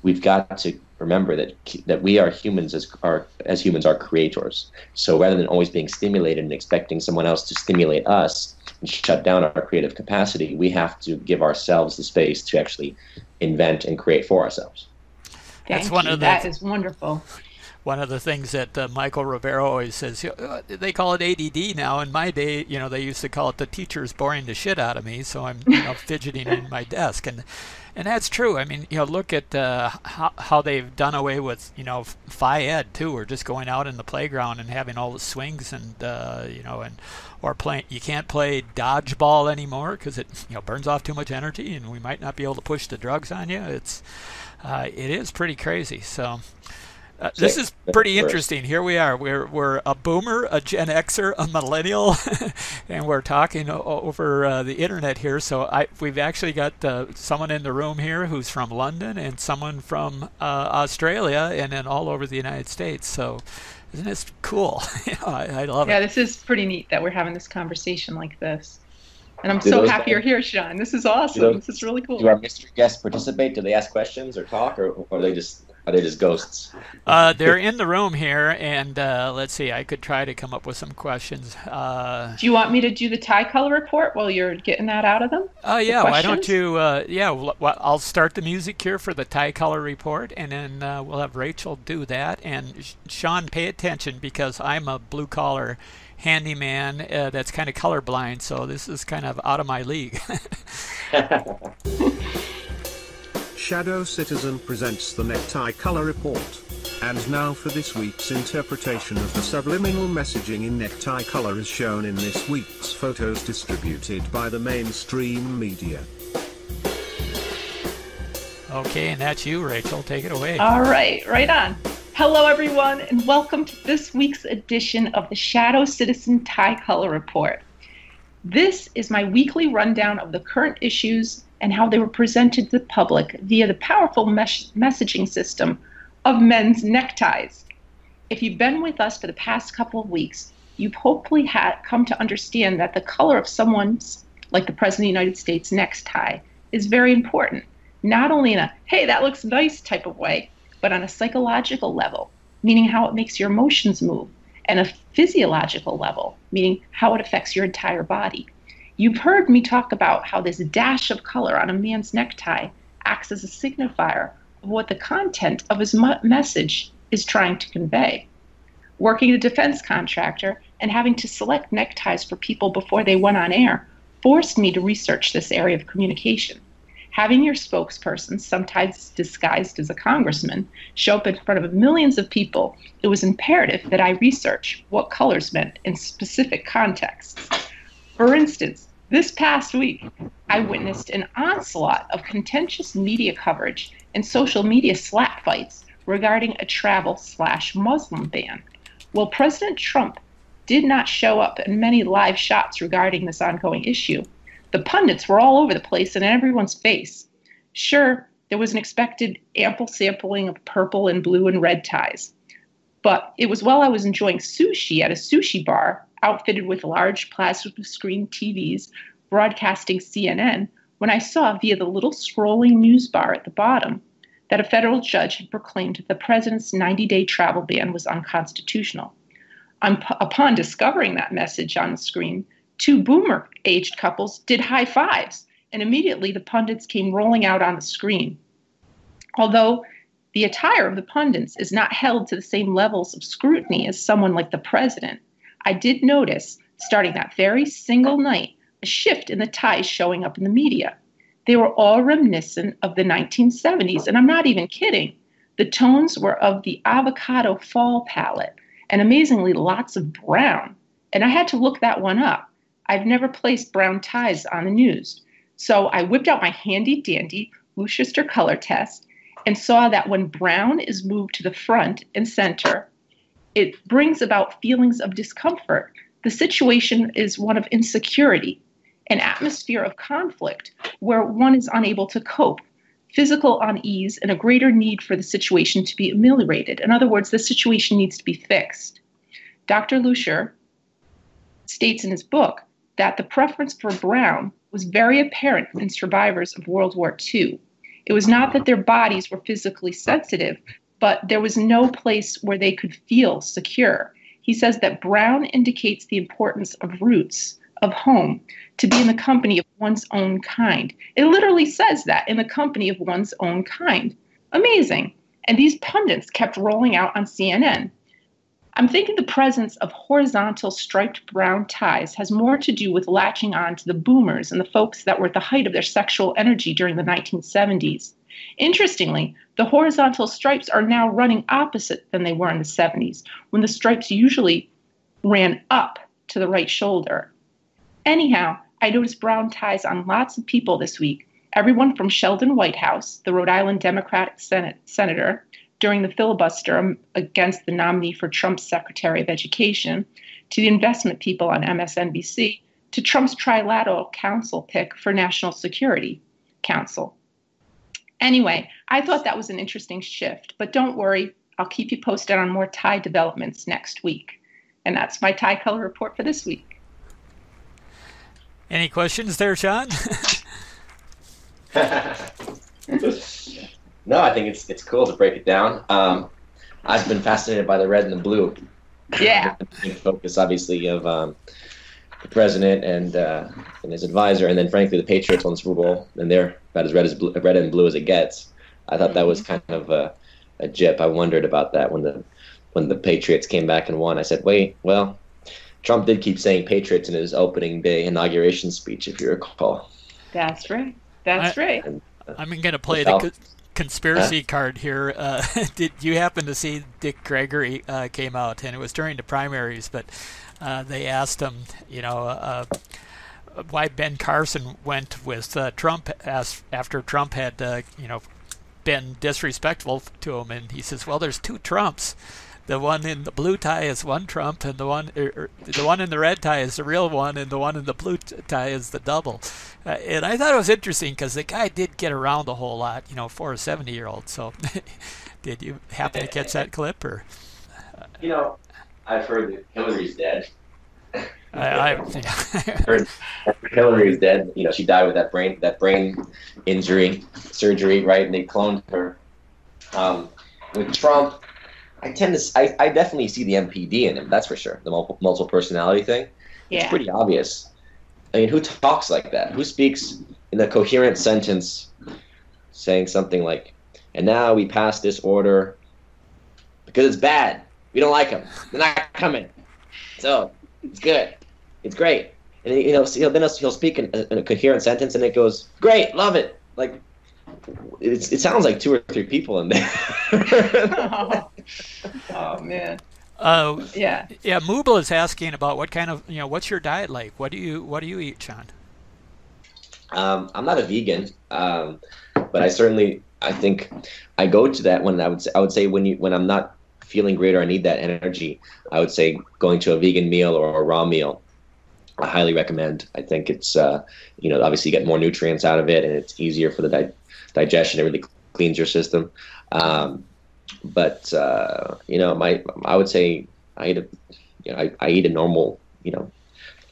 we've got to remember that that we are humans as are as humans are creators. So rather than always being stimulated and expecting someone else to stimulate us and shut down our creative capacity, we have to give ourselves the space to actually invent and create for ourselves. Thank That's one you. Of the, that is wonderful. One of the things that uh, Michael Rivero always says, you know, they call it A D D now. In my day, you know, they used to call it the teacher's boring the shit out of me, so I'm you know, fidgeting in my desk. And And that's true. I mean, you know, look at uh, how, how they've done away with, you know, Phi Ed too, or just going out in the playground and having all the swings and, uh, you know, and or playing. You can't play dodgeball anymore because it, you know, burns off too much energy, and we might not be able to push the drugs on you. It's, uh, it is pretty crazy. So. Uh, this is pretty interesting. Here we are. We're we're a boomer, a Gen Xer, a millennial, and we're talking over uh, the internet here. So I we've actually got uh, someone in the room here who's from London, and someone from uh, Australia, and then all over the United States. So isn't this cool? yeah, I, I love yeah, it. Yeah, this is pretty neat that we're having this conversation like this. And I'm do so happy things? You're here, Sean. This is awesome. Those, this is really cool. Do our mystery guests participate? Do they ask questions or talk, or, or are they just? Are they just ghosts? uh, they're in the room here, and uh, let's see. I could try to come up with some questions. Uh, do you want me to do the tie color report while you're getting that out of them? Oh uh, yeah. The why don't you? Uh, yeah. Well, I'll start the music here for the tie color report, and then uh, we'll have Rachel do that. And Sean, pay attention, because I'm a blue collar handyman uh, that's kind of colorblind, so this is kind of out of my league. Shadow Citizen presents the Necktie Color Report. And now for this week's interpretation of the subliminal messaging in necktie color as shown in this week's photos distributed by the mainstream media. Okay, and that's you, Rachel. Take it away. All right, right on. Hello, everyone, and welcome to this week's edition of the Shadow Citizen Tie Color Report. This is my weekly rundown of the current issues and how they were presented to the public via the powerful mes- messaging system of men's neckties. If you've been with us for the past couple of weeks, you've hopefully had come to understand that the color of someone's, like the President of the United States, necktie is very important, not only in a, hey, that looks nice type of way, but on a psychological level, meaning how it makes your emotions move, and a physiological level, meaning how it affects your entire body. You've heard me talk about how this dash of color on a man's necktie acts as a signifier of what the content of his mu- message is trying to convey. Working as a defense contractor and having to select neckties for people before they went on air forced me to research this area of communication. Having your spokesperson, sometimes disguised as a congressman, show up in front of millions of people, it was imperative that I research what colors meant in specific contexts. For instance, this past week, I witnessed an onslaught of contentious media coverage and social media slap fights regarding a travel slash Muslim ban. While President Trump did not show up in many live shots regarding this ongoing issue, the pundits were all over the place and in everyone's face. Sure, there was an expected ample sampling of purple and blue and red ties, but it was while I was enjoying sushi at a sushi bar outfitted with large plasma screen T Vs, broadcasting C N N, when I saw via the little scrolling news bar at the bottom that a federal judge had proclaimed that the president's ninety-day travel ban was unconstitutional. Um, upon discovering that message on the screen, two boomer-aged couples did high fives, and immediately the pundits came rolling out on the screen. Although the attire of the pundits is not held to the same levels of scrutiny as someone like the president, I did notice, starting that very single night, a shift in the ties showing up in the media. They were all reminiscent of the nineteen seventies, and I'm not even kidding. The tones were of the avocado fall palette, and amazingly, lots of brown. And I had to look that one up. I've never placed brown ties on the news. So I whipped out my handy-dandy Worcester color test and saw that when brown is moved to the front and center, it brings about feelings of discomfort. The situation is one of insecurity, an atmosphere of conflict where one is unable to cope, physical unease, and a greater need for the situation to be ameliorated. In other words, the situation needs to be fixed. Doctor Lucier states in his book that the preference for brown was very apparent in survivors of World War Two. It was not that their bodies were physically sensitive, but there was no place where they could feel secure. He says that brown indicates the importance of roots, of home, to be in the company of one's own kind. It literally says that, in the company of one's own kind. Amazing. And these pundits kept rolling out on C N N. I'm thinking the presence of horizontal striped brown ties has more to do with latching on to the boomers and the folks that were at the height of their sexual energy during the nineteen seventies. Interestingly, the horizontal stripes are now running opposite than they were in the seventies, when the stripes usually ran up to the right shoulder. Anyhow, I noticed brown ties on lots of people this week, everyone from Sheldon Whitehouse, the Rhode Island Democratic Senate, senator, during the filibuster against the nominee for Trump's Secretary of Education, to the investment people on M S N B C, to Trump's Trilateral Council pick for National Security Council. Anyway, I thought that was an interesting shift, but don't worry, I'll keep you posted on more tie developments next week. And that's my tie color report for this week. Any questions there, Sean? No, I think it's it's cool to break it down. Um, I've been fascinated by the red and the blue. Yeah. The focus, obviously, of um, the president and uh, and his advisor, and then frankly, the Patriots on the Super Bowl, and they're about as red as blue, red and blue as it gets. I thought that was kind of a, a jip. I wondered about that when the when the Patriots came back and won. I said, wait, well. Trump did keep saying Patriots in his opening day inauguration speech, if you recall. That's right. That's I, right. And, uh, I'm going to play the co conspiracy yeah. card here. Uh, did you happen to see Dick Gregory uh, came out, and it was during the primaries, but uh, they asked him, you know, uh, why Ben Carson went with uh, Trump as, after Trump had, uh, you know, been disrespectful to him. And he says, well, there's two Trumps. The one in the blue tie is one Trump, and the one er, the one in the red tie is the real one, and the one in the blue tie is the double. Uh, and I thought it was interesting because the guy did get around a whole lot, you know, for a seventy-year-old. So did you happen to catch that clip? Or you know, I've heard that Hillary's dead. I, I yeah. heard Hillary's dead. You know, she died with that brain that brain injury surgery, right? And they cloned her. Um, with Trump. I tend to, I, I definitely see the M P D in him. That's for sure. The multiple, multiple personality thing. Yeah. It's pretty obvious. I mean, who talks like that? Who speaks in a coherent sentence, saying something like, "And now we pass this order because it's bad. We don't like them. They're not coming. So it's good. It's great." And you know, he'll, then he'll speak in, in a coherent sentence, and it goes, "Great, love it." Like. It's, it sounds like two or three people in there. oh. oh man. Uh, yeah. Yeah. Mubel is asking about what kind of you know what's your diet like? What do you what do you eat, Sean? Um, I'm not a vegan, um, but I certainly I think I go to that when I would say, I would say when you when I'm not feeling great or I need that energy, I would say going to a vegan meal or a raw meal. I highly recommend. I think it's uh, you know obviously you get more nutrients out of it and it's easier for the diet. Digestion, it really cleans your system. Um, but, uh, you know, my, I would say I eat a, you know, I, I eat a normal, you know,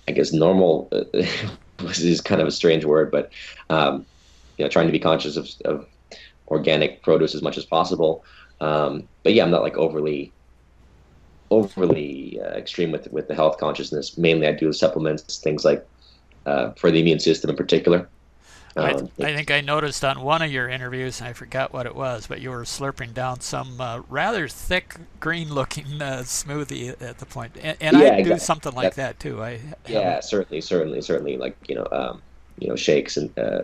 I guess normal uh, which is kind of a strange word, but um, you know, trying to be conscious of, of organic produce as much as possible. Um, but yeah, I'm not like overly overly uh, extreme with with the health consciousness. Mainly, I do supplements, things like uh, for the immune system in particular. Um, I, th I think I noticed on one of your interviews, and I forgot what it was, but you were slurping down some uh, rather thick, green-looking uh, smoothie at the point. And, and yeah, I do exactly. something like That's, that too. I yeah, certainly, certainly, certainly. Like you know, um, you know, shakes and uh,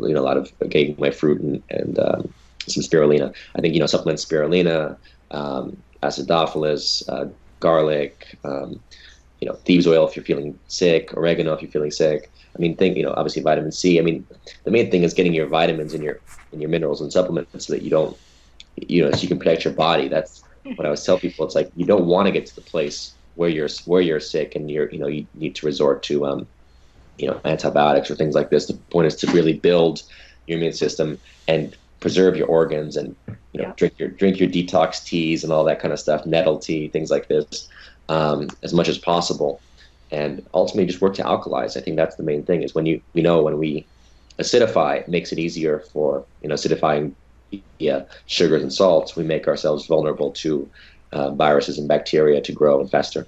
you know, a lot of gave my fruit and and um, some spirulina. I think you know, supplements, spirulina, um, acidophilus, uh, garlic. Um, you know, thieves' oil if you're feeling sick, oregano if you're feeling sick. I mean, think you know, obviously vitamin C. I mean, the main thing is getting your vitamins and your and your minerals and supplements so that you don't, you know, so you can protect your body. That's what I always tell people. It's like you don't want to get to the place where you're where you're sick and you're you know you need to resort to um, you know, antibiotics or things like this. The point is to really build your immune system and preserve your organs and you know yeah. drink your drink your detox teas and all that kind of stuff, nettle tea, things like this, um, as much as possible. And ultimately just work to alkalize. I think that's the main thing is when you, we know when we acidify, it makes it easier for, you know, acidifying yeah, sugars and salts, we make ourselves vulnerable to uh, viruses and bacteria to grow and fester.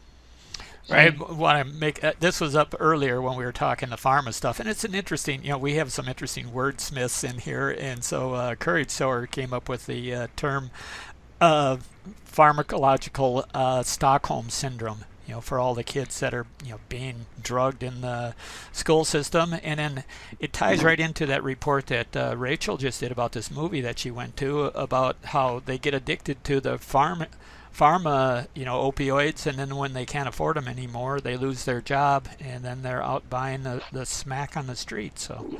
I want to make, uh, this was up earlier when we were talking the pharma stuff, and it's an interesting, you know, we have some interesting wordsmiths in here, and so uh, Courage Sower came up with the uh, term uh, pharmacological uh, Stockholm syndrome. You know, for all the kids that are, you know, being drugged in the school system. And then it ties right into that report that uh, Rachel just did about this movie that she went to about how they get addicted to the pharma, pharma, you know, opioids. And then when they can't afford them anymore, they lose their job and then they're out buying the, the smack on the street. So.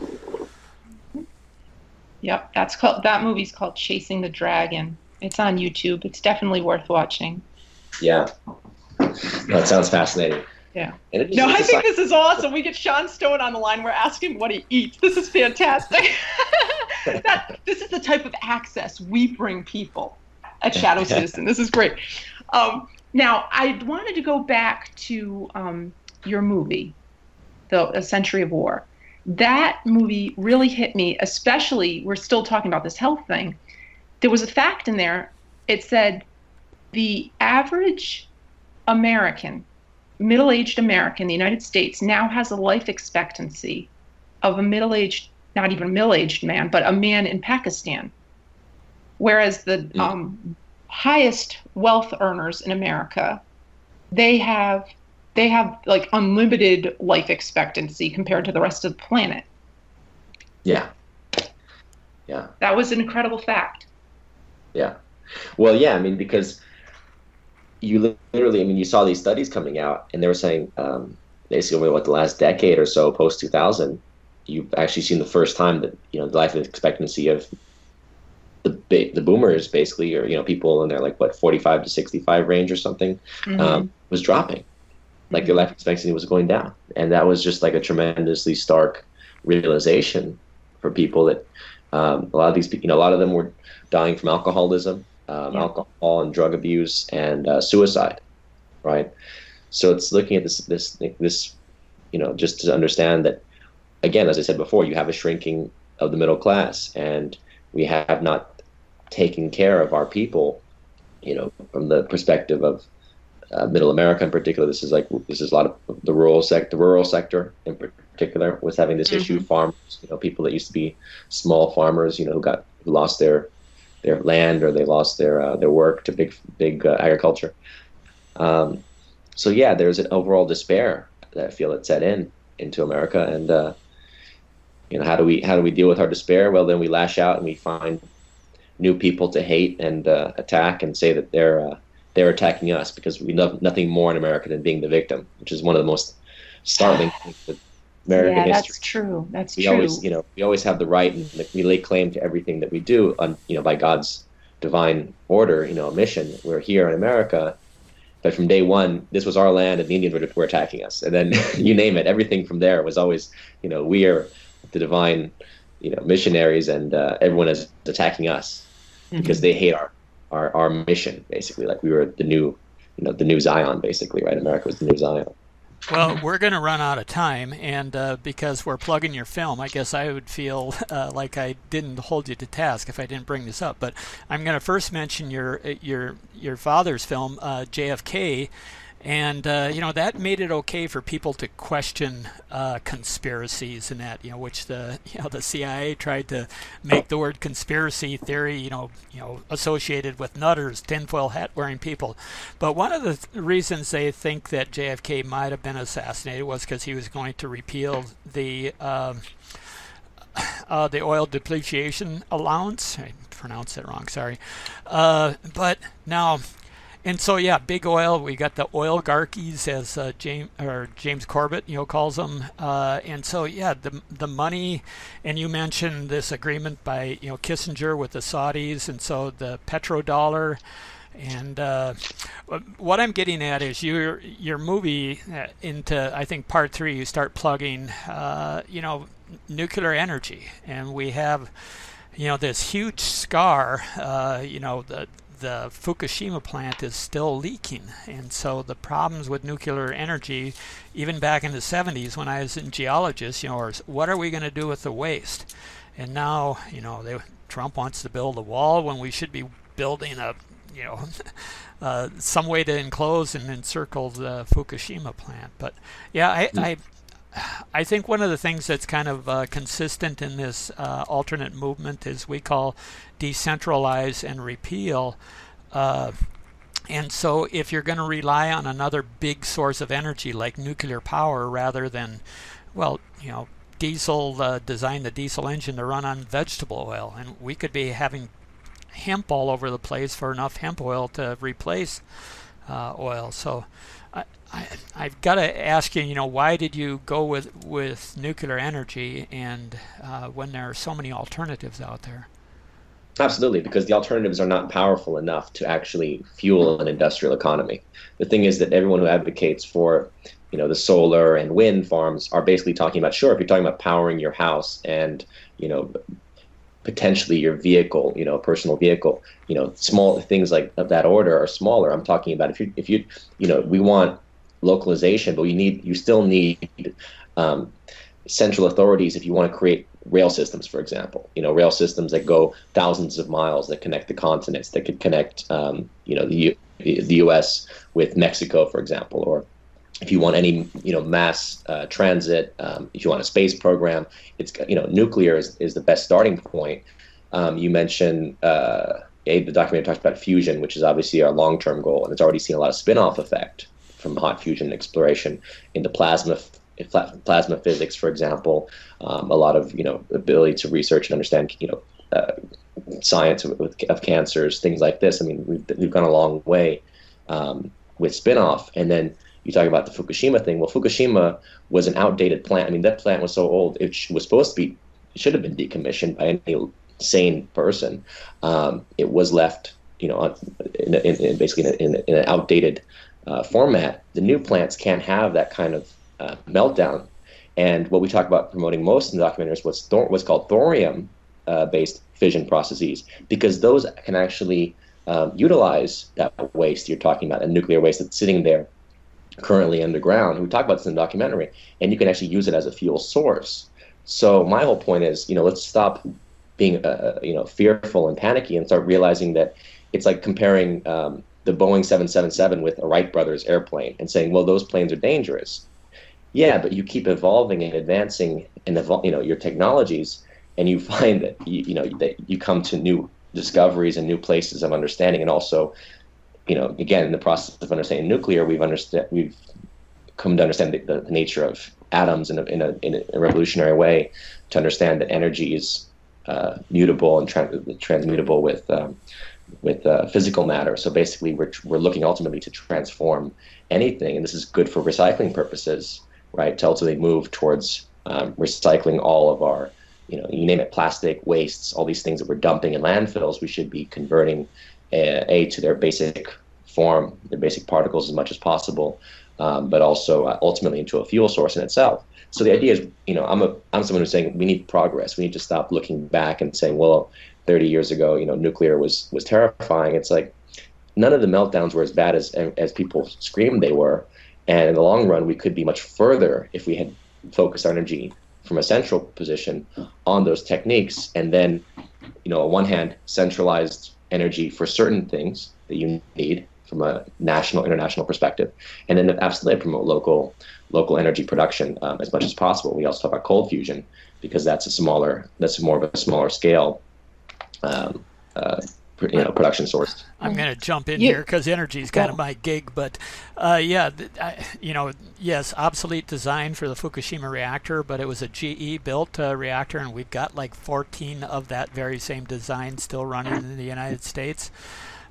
Yep. That's called, that movie's called Chasing the Dragon. It's on YouTube. It's definitely worth watching. Yeah. That sounds fascinating. Yeah. And it no, I think this is awesome. We get Sean Stone on the line. We're asking what he eats. This is fantastic. that, this is the type of access we bring people at Shadow Citizen. This is great. Um, now, I wanted to go back to um, your movie, the A Century of War. That movie really hit me, especially we're still talking about this health thing. There was a fact in there. It said the average American, middle-aged American in the United States now has a life expectancy of a middle-aged, not even middle-aged man, but a man in Pakistan. Whereas the mm. um, highest wealth earners in America, they have, they have like unlimited life expectancy compared to the rest of the planet. Yeah. Yeah. That was an incredible fact. Yeah. Well, yeah, I mean, because you literally, I mean, you saw these studies coming out, and they were saying um, basically over what the last decade or so, post two thousand, you've actually seen the first time that you know the life expectancy of the the boomers, basically, or you know people in their like what forty five to sixty five range or something, mm-hmm. um, was dropping, like mm-hmm. their life expectancy was going down, and that was just like a tremendously stark realization for people that um, a lot of these, you know, a lot of them were dying from alcoholism. Um, yeah. Alcohol and drug abuse and uh, suicide, right? So it's looking at this, this, this, you know, just to understand that, again, as I said before, you have a shrinking of the middle class, and we have not taken care of our people, you know, from the perspective of uh, middle America in particular. This is like this is a lot of the rural sector, rural sector in particular was having this mm-hmm. issue. Farmers, you know, people that used to be small farmers, you know, who got who lost their their land, or they lost their uh, their work to big big uh, agriculture. Um, so yeah, there's an overall despair that I feel that set in into America, and uh, you know how do we how do we deal with our despair? Well, then we lash out and we find new people to hate and uh, attack and say that they're uh, they're attacking us because we love nothing more in America than being the victim, which is one of the most startling things that American yeah, history. That's true. That's we true. Always, you know, we always have the right, and the, we lay claim to everything that we do, on, you know, by God's divine order, you know, mission. We're here in America, but from day one, this was our land, and the Indians were, were attacking us. And then you name it, everything from there was always, you know, we are the divine, you know, missionaries, and uh, everyone is attacking us mm-hmm. because they hate our, our our mission, basically. Like we were the new, you know, the new Zion, basically, right? America was the new Zion. Well, we're going to run out of time, and uh, because we're plugging your film, I guess I would feel uh, like I didn't hold you to task if I didn't bring this up. But I'm going to first mention your your your father's film, uh, J F K, and uh, you know, that made it okay for people to question uh, conspiracies and that, you know, which the you know the C I A tried to make the word conspiracy theory, you know, you know, associated with nutters, tinfoil hat wearing people. But one of the th reasons they think that J F K might have been assassinated was because he was going to repeal the um, uh, the oil depreciation allowance. I pronounced it wrong. Sorry, uh, but now. And so, yeah, big oil. We got the oilgarchies, as uh, James or James Corbett, you know, calls them. Uh, and so, yeah, the the money. And you mentioned this agreement by you know Kissinger with the Saudis, and so the petrodollar. And uh, what I'm getting at is your your movie into I think part three. You start plugging, uh, you know, nuclear energy, and we have, you know, this huge scar. Uh, you know the. The Fukushima plant is still leaking, and so the problems with nuclear energy, even back in the seventies when I was in geologist, you know, or what are we going to do with the waste? And now, you know, they, Trump wants to build a wall when we should be building a, you know, uh, some way to enclose and encircle the Fukushima plant. But yeah, I, I, I think one of the things that's kind of uh, consistent in this uh, alternate movement is we call decentralize and repeal. Uh, and so if you're going to rely on another big source of energy like nuclear power rather than, well, you know, diesel, uh, design the diesel engine to run on vegetable oil. And we could be having hemp all over the place for enough hemp oil to replace uh, oil. So I, I, I've got to ask you, you know, why did you go with, with nuclear energy and uh, when there are so many alternatives out there? Absolutely, because the alternatives are not powerful enough to actually fuel an industrial economy. The thing is that everyone who advocates for, you know, the solar and wind farms are basically talking about, sure, if you're talking about powering your house and, you know, potentially your vehicle, you know, personal vehicle, you know, small things like of that order are smaller. I'm talking about if you, if you, you know, we want localization, but we need, you still need um, central authorities if you want to create rail systems, for example, you know, rail systems that go thousands of miles that connect the continents, that could connect, um, you know, the, U the U S with Mexico, for example, or if you want any, you know, mass uh, transit, um, if you want a space program, it's, you know, nuclear is, is the best starting point. Um, you mentioned, uh, Abe, the documentary talks about fusion, which is obviously our long-term goal, and it's already seen a lot of spin-off effect from hot fusion exploration into plasma plasma physics, for example. Um, a lot of, you know, ability to research and understand, you know, uh, science of, of cancers, things like this. I mean, we've, we've gone a long way um, with spin-off, and then you talk about the Fukushima thing. Well, Fukushima was an outdated plant. I mean, that plant was so old, it was supposed to be, it should have been decommissioned by any sane person. Um, it was left, you know, in, in, in basically in, in an outdated uh, format. The new plants can't have that kind of uh, meltdown. And what we talk about promoting most in the documentary is what's, thor what's called thorium-based uh, fission processes, because those can actually uh, utilize that waste you're talking about, a nuclear waste that's sitting there currently underground. We talk about this in the documentary, and you can actually use it as a fuel source. So my whole point is, you know, let's stop being, uh, you know, fearful and panicky and start realizing that it's like comparing um, the Boeing seven seventy-seven with a Wright Brothers airplane and saying, well, those planes are dangerous. Yeah, but you keep evolving and advancing and evol you know, your technologies, and you find that you, you know that you come to new discoveries and new places of understanding, and also, you know, again, in the process of understanding nuclear, we've understood, we've come to understand the, the nature of atoms in a, in a in a revolutionary way, to understand that energy is uh, mutable and tra transmutable with um, with uh, physical matter. So basically, we're we're looking ultimately to transform anything, and this is good for recycling purposes, right? To ultimately move towards um, recycling all of our, you know, you name it, plastic wastes, all these things that we're dumping in landfills. We should be converting A, to their basic form, their basic particles as much as possible, um, but also uh, ultimately into a fuel source in itself. So the idea is, you know, I'm a I'm someone who's saying we need progress. We need to stop looking back and saying, well, thirty years ago, you know, nuclear was was terrifying. It's like none of the meltdowns were as bad as as people screamed they were, And in the long run, we could be much further if we had focused our energy from a central position on those techniques. And then, you know, on one hand, centralized energy for certain things that you need from a national, international perspective. And then absolutely promote local local energy production um, as much as possible. We also talk about cold fusion because that's a smaller, that's more of a smaller scale um, uh, you know, production source. I'm going to jump in yeah. here because energy is kind of my gig, but uh, yeah, I, you know, yes, obsolete design for the Fukushima reactor, but it was a G E-built uh, reactor, and we've got like fourteen of that very same design still running in the United States.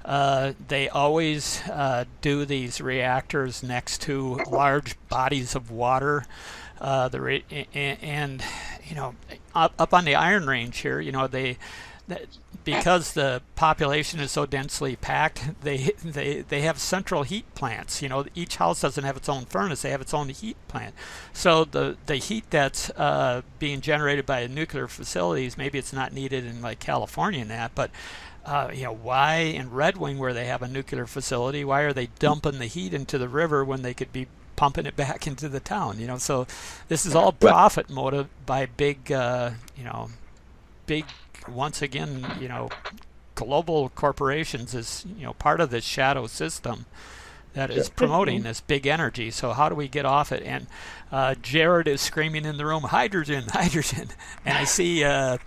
Uh, they always uh, do these reactors next to large bodies of water. Uh, the re and, and, you know, up, up on the Iron Range here, you know, they... because the population is so densely packed, they they they have central heat plants. You know, each house doesn't have its own furnace; they have its own heat plant. So the the heat that's uh, being generated by nuclear facilities, maybe it's not needed in like California and that, but uh, you know, why in Red Wing, where they have a nuclear facility, why are they dumping the heat into the river when they could be pumping it back into the town? You know, so this is all profit motive by big, uh, you know, big. Once again, you know, global corporations is, you know, part of this shadow system that is promoting this big energy. So how do we get off it? And uh, Jared is screaming in the room, hydrogen, hydrogen. And I see uh,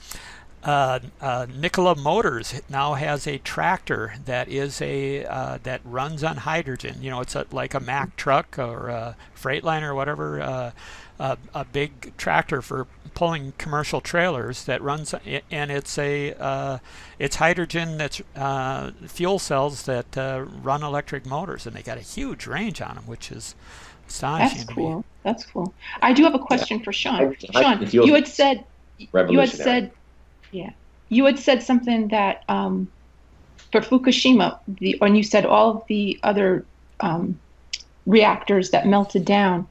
uh, uh, Nikola Motors now has a tractor that is a uh, that runs on hydrogen. You know, it's a, like a Mack truck or a Freightliner or whatever. Uh, A, a big tractor for pulling commercial trailers that runs, and it's a uh, it's hydrogen that's uh, fuel cells that uh, run electric motors, and they got a huge range on them, which is astonishing. That's cool. To me. That's cool. I do have a question yeah. for Sean. Sean, you had said you had said yeah you had said something that um, for Fukushima, the, and you said all of the other um, reactors that melted down,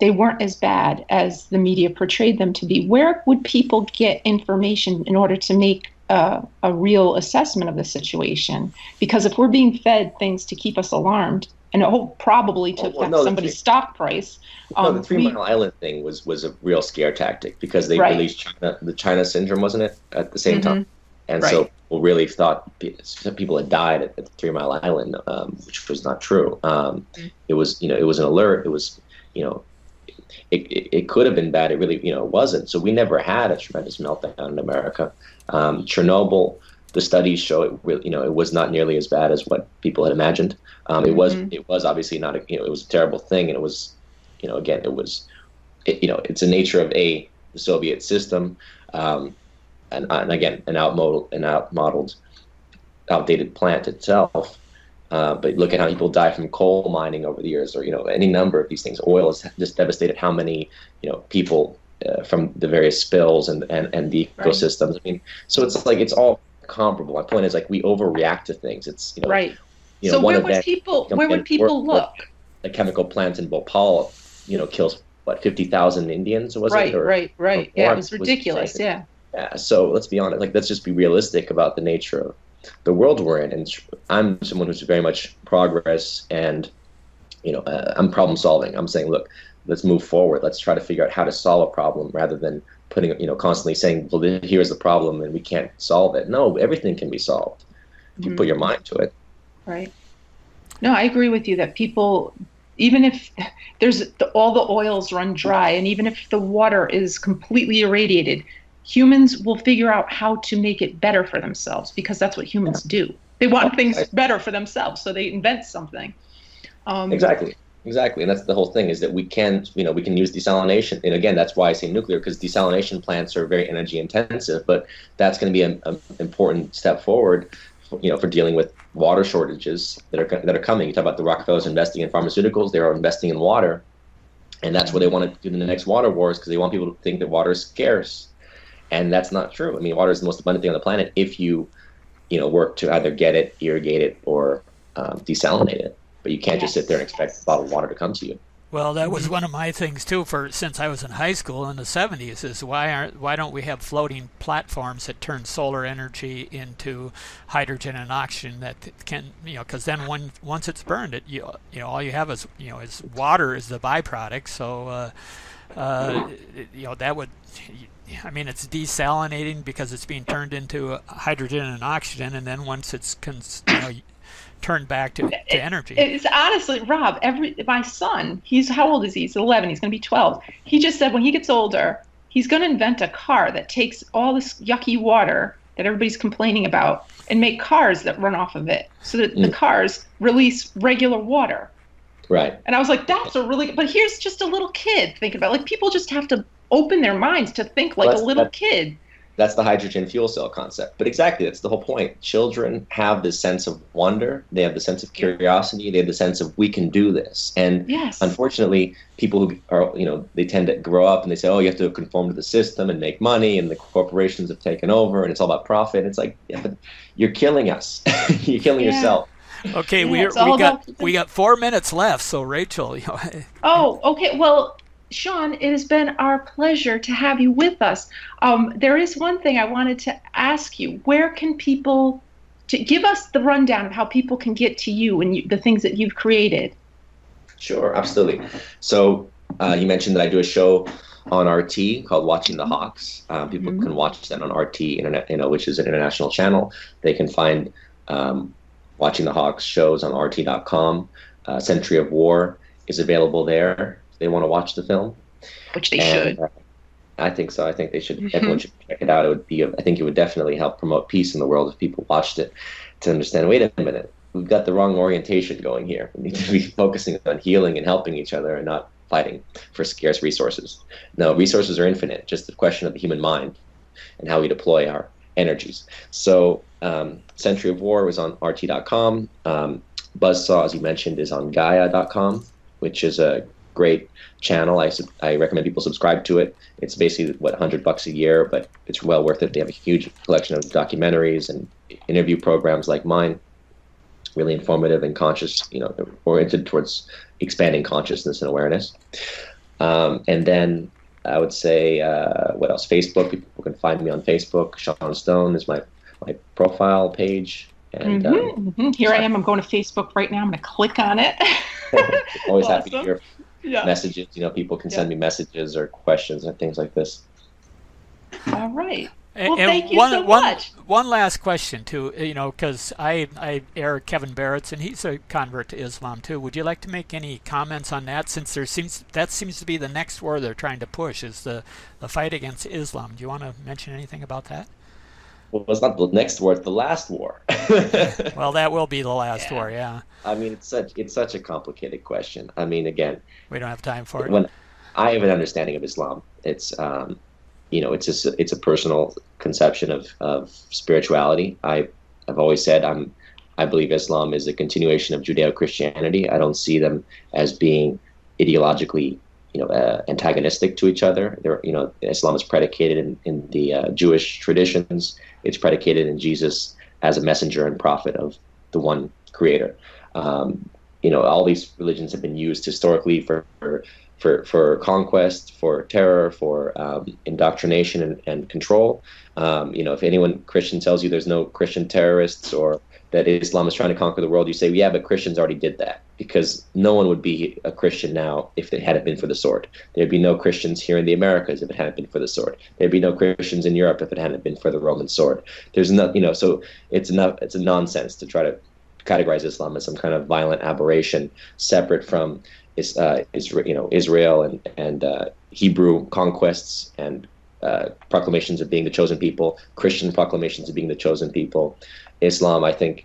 they weren't as bad as the media portrayed them to be. Where would people get information in order to make uh, a real assessment of the situation? Because if we're being fed things to keep us alarmed, and it will probably to affect well, no, somebody's three, stock price. Um, no, the Three Mile we, Island thing was was a real scare tactic because they right. released China, the China syndrome, wasn't it, at the same mm-hmm. time? And right. so people really thought people had died at, at the Three Mile Island, um, which was not true. Um, mm-hmm. It was, you know, it was an alert. It was, you know, It, it, it could have been bad. It really, you know, wasn't. So we never had a tremendous meltdown in America. Um, Chernobyl, the studies show it really, you know, it was not nearly as bad as what people had imagined. Um, it mm-hmm. was, it was obviously not, a, you know, it was a terrible thing, and it was, you know, again, it was, it, you know, it's the nature of a the Soviet system, um, and, and again, an outmodel, an outmodeled, outdated plant itself. Uh, but look at how people die from coal mining over the years, or, you know, any number of these things. Oil has just devastated how many, you know, people uh, from the various spills and, and, and the right. ecosystems. I mean, so it's like it's all comparable. My point is, like, we overreact to things. It's, you know, right. You know, so one where would people where would people look? A chemical plant in Bhopal, you know, kills what fifty thousand Indians, was right, it? Or, right, right, right. Yeah, it was ridiculous. Was yeah. Yeah. So let's be honest. Like, let's just be realistic about the nature of the world we're in, and I'm someone who's very much progress, and, you know, uh, I'm problem solving. I'm saying, look, let's move forward. Let's try to figure out how to solve a problem rather than putting, you know, constantly saying, well, here's the problem and we can't solve it. No, everything can be solved if you mm. put your mind to it. Right. No, I agree with you that people, even if there's the, all the oils run dry, and even if the water is completely irradiated, humans will figure out how to make it better for themselves, because that's what humans do. They want things better for themselves, so they invent something. Um, exactly, exactly, and that's the whole thing: is that we can, you know, we can use desalination, and again, that's why I say nuclear, because desalination plants are very energy intensive. But that's going to be an important step forward, for, you know, for dealing with water shortages that are that are coming. You talk about the Rockefellers investing in pharmaceuticals; they are investing in water, and that's what they want to do in the next water wars, because they want people to think that water is scarce. And that's not true. I mean, water is the most abundant thing on the planet if you, you know, work to either get it, irrigate it, or um, desalinate it. But you can't yes. just sit there and expect a bottle of water to come to you. Well, that was one of my things too. For since I was in high school in the seventies, is why aren't why don't we have floating platforms that turn solar energy into hydrogen and oxygen that can, you know, because then when once it's burned, it you you know all you have is you know is water is the byproduct. So uh, uh, you know that would, I mean, it's desalinating because it's being turned into hydrogen and oxygen, and then once it's cons you know, turned back to, to energy. It, it's honestly, Rob, every my son, he's, how old is he? He's eleven. He's going to be twelve. He just said when he gets older, he's going to invent a car that takes all this yucky water that everybody's complaining about and make cars that run off of it so that mm. the cars release regular water. Right. And I was like, that's a really good, but here's just a little kid thinking about it. Like, people just have to open their minds to think like well, a little kid. That's the hydrogen fuel cell concept. But exactly, that's the whole point. Children have this sense of wonder. They have the sense of curiosity. They have the sense of, we can do this. And yes. Unfortunately, people who are, you know, they tend to grow up and they say, oh, you have to conform to the system and make money, and the corporations have taken over, and it's all about profit. And it's like, yeah, but you're killing us. You're killing yeah. yourself. Okay, yeah, we, are, we, got, we got four minutes left. So, Rachel. You know, oh, okay. Well, Sean, it has been our pleasure to have you with us. Um, there is one thing I wanted to ask you. Where can people, to give us the rundown of how people can get to you and you, the things that you've created? Sure, absolutely. So uh, you mentioned that I do a show on R T called Watching the Hawks. Uh, people mm-hmm. can watch that on R T, internet, you know, which is an international channel. They can find um, Watching the Hawks shows on R T dot com. Uh, Century of War is available there. They want to watch the film, which they and, should. Uh, I think so. I think they should. Mm-hmm. Everyone should check it out. It would be. A, I think it would definitely help promote peace in the world if people watched it to understand. Wait a minute, we've got the wrong orientation going here. We need to be focusing on healing and helping each other, and not fighting for scarce resources. No, resources are infinite. Just the question of the human mind and how we deploy our energies. So, um, Century of War was on R T dot com. Um, Buzzsaw, as you mentioned, is on Gaia dot com, which is a great channel. I, I recommend people subscribe to it. It's basically, what, a hundred bucks a year, but it's well worth it. They have a huge collection of documentaries and interview programs like mine. It's really informative and conscious, you know, oriented towards expanding consciousness and awareness. Um, and then I would say, uh, what else? Facebook. People can find me on Facebook. Sean Stone is my, my profile page. And, mm-hmm, um, mm-hmm. Here sorry. I am. I'm going to Facebook right now. I'm going to click on it. Always awesome. Happy to hear Yeah. messages, you know, people can yeah. send me messages or questions and things like this. All right. Well, and thank you one, so much. One, one last question, too, you know, because I, I air Kevin Barrett's, and he's a convert to Islam, too. Would you like to make any comments on that, since there seems that seems to be the next war they're trying to push, is the, the fight against Islam? Do you want to mention anything about that? Well, it's not the next war; it's the last war. Well, that will be the last yeah. war, yeah. I mean, it's such it's such a complicated question. I mean, again, we don't have time for it. When I have an understanding of Islam, it's um, you know, it's just, it's a personal conception of of spirituality. I have always said I'm I believe Islam is a continuation of Judeo-Christianity. I don't see them as being ideologically, you know, uh, antagonistic to each other. They're, you know, Islam is predicated in, in the uh, Jewish traditions. It's predicated in Jesus as a messenger and prophet of the one creator. Um, you know, all these religions have been used historically for for, for conquest, for terror, for um, indoctrination and, and control. Um, you know, if anyone Christian tells you there's no Christian terrorists or that Islam is trying to conquer the world, you say, yeah, but Christians already did that, because no one would be a Christian now if it hadn't been for the sword. There'd be no Christians here in the Americas if it hadn't been for the sword. There'd be no Christians in Europe if it hadn't been for the Roman sword. There's no, you know, so it's enough, it's a nonsense to try to categorize Islam as some kind of violent aberration separate from is, uh, Israel, you know, Israel and, and uh, Hebrew conquests and uh, proclamations of being the chosen people, Christian proclamations of being the chosen people. Islam, I think,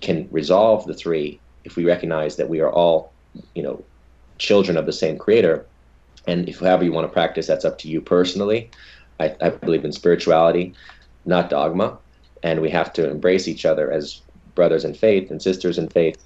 can resolve the three if we recognize that we are all, you know, children of the same creator. And if however you want to practice, that's up to you personally. I, I believe in spirituality, not dogma. And we have to embrace each other as brothers in faith and sisters in faith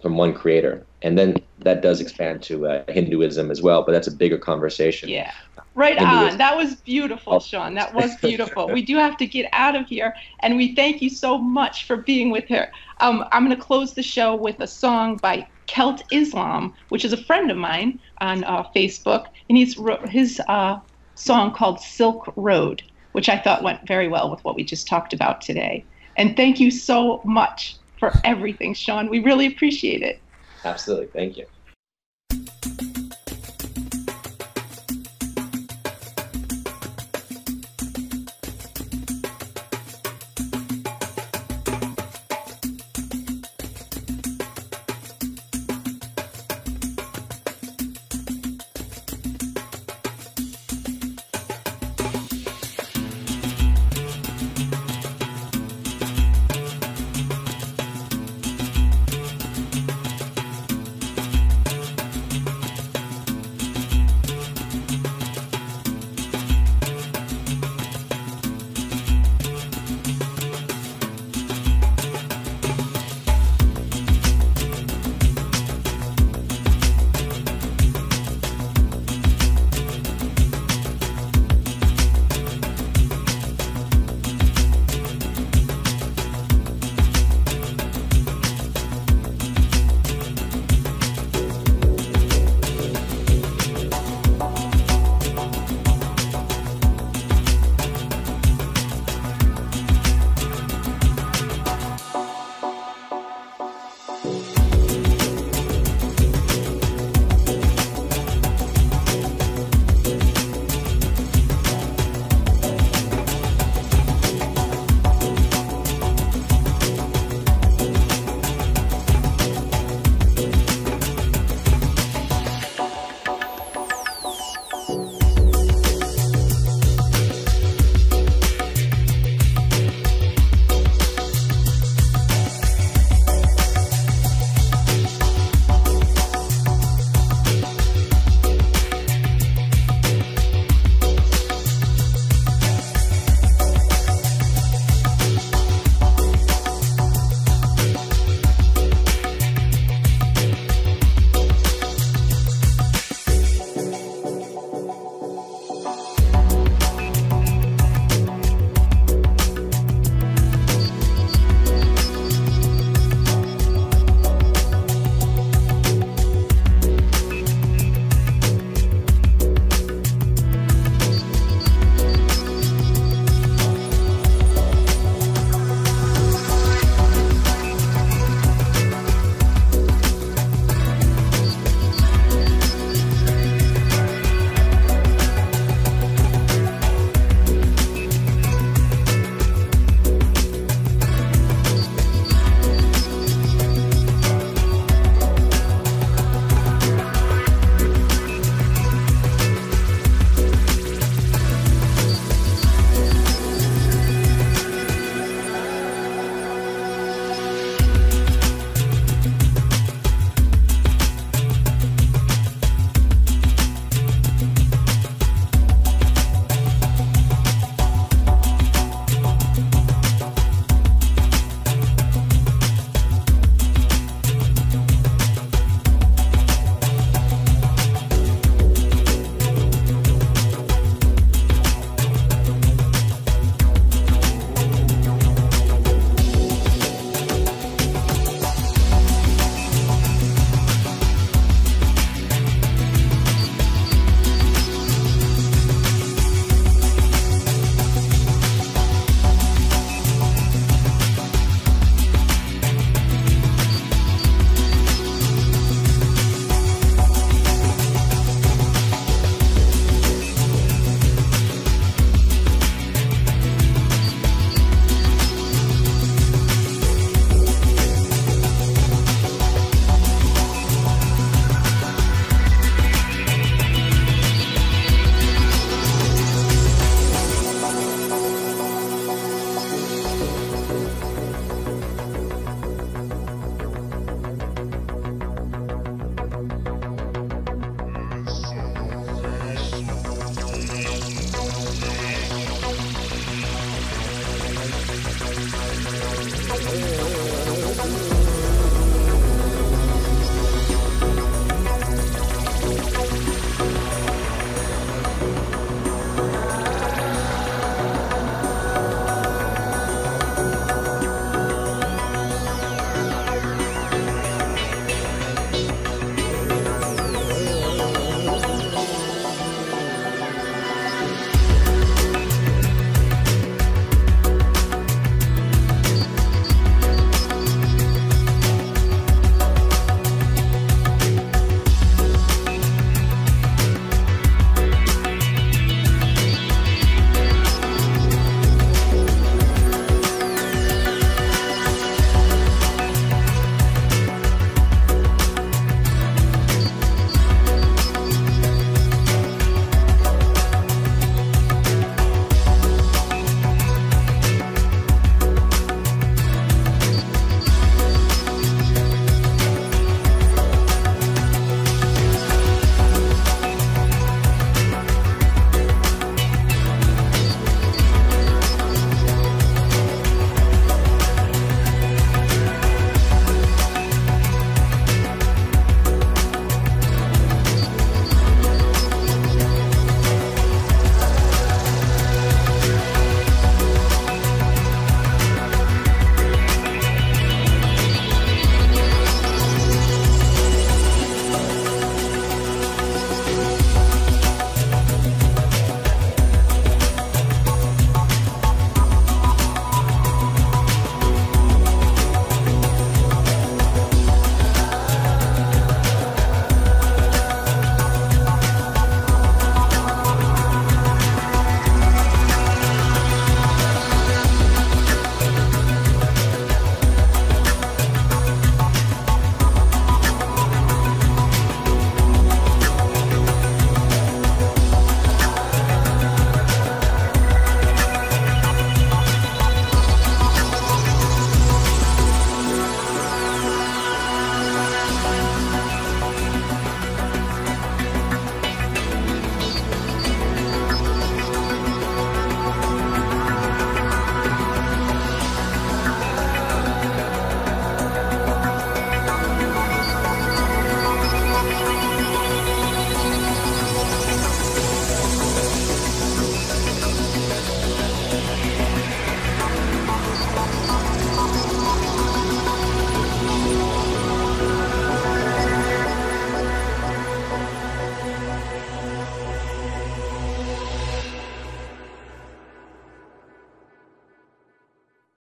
from one creator. And then that does expand to uh, Hinduism as well, but that's a bigger conversation. Yeah. Right Hinduism. On. That was beautiful, Sean. That was beautiful. We do have to get out of here, and we thank you so much for being with her. Um, I'm going to close the show with a song by Celt Islam, which is a friend of mine on uh, Facebook, and he's wrote his uh, song called Silk Road, which I thought went very well with what we just talked about today. And thank you so much for everything, Sean. We really appreciate it. Absolutely. Thank you.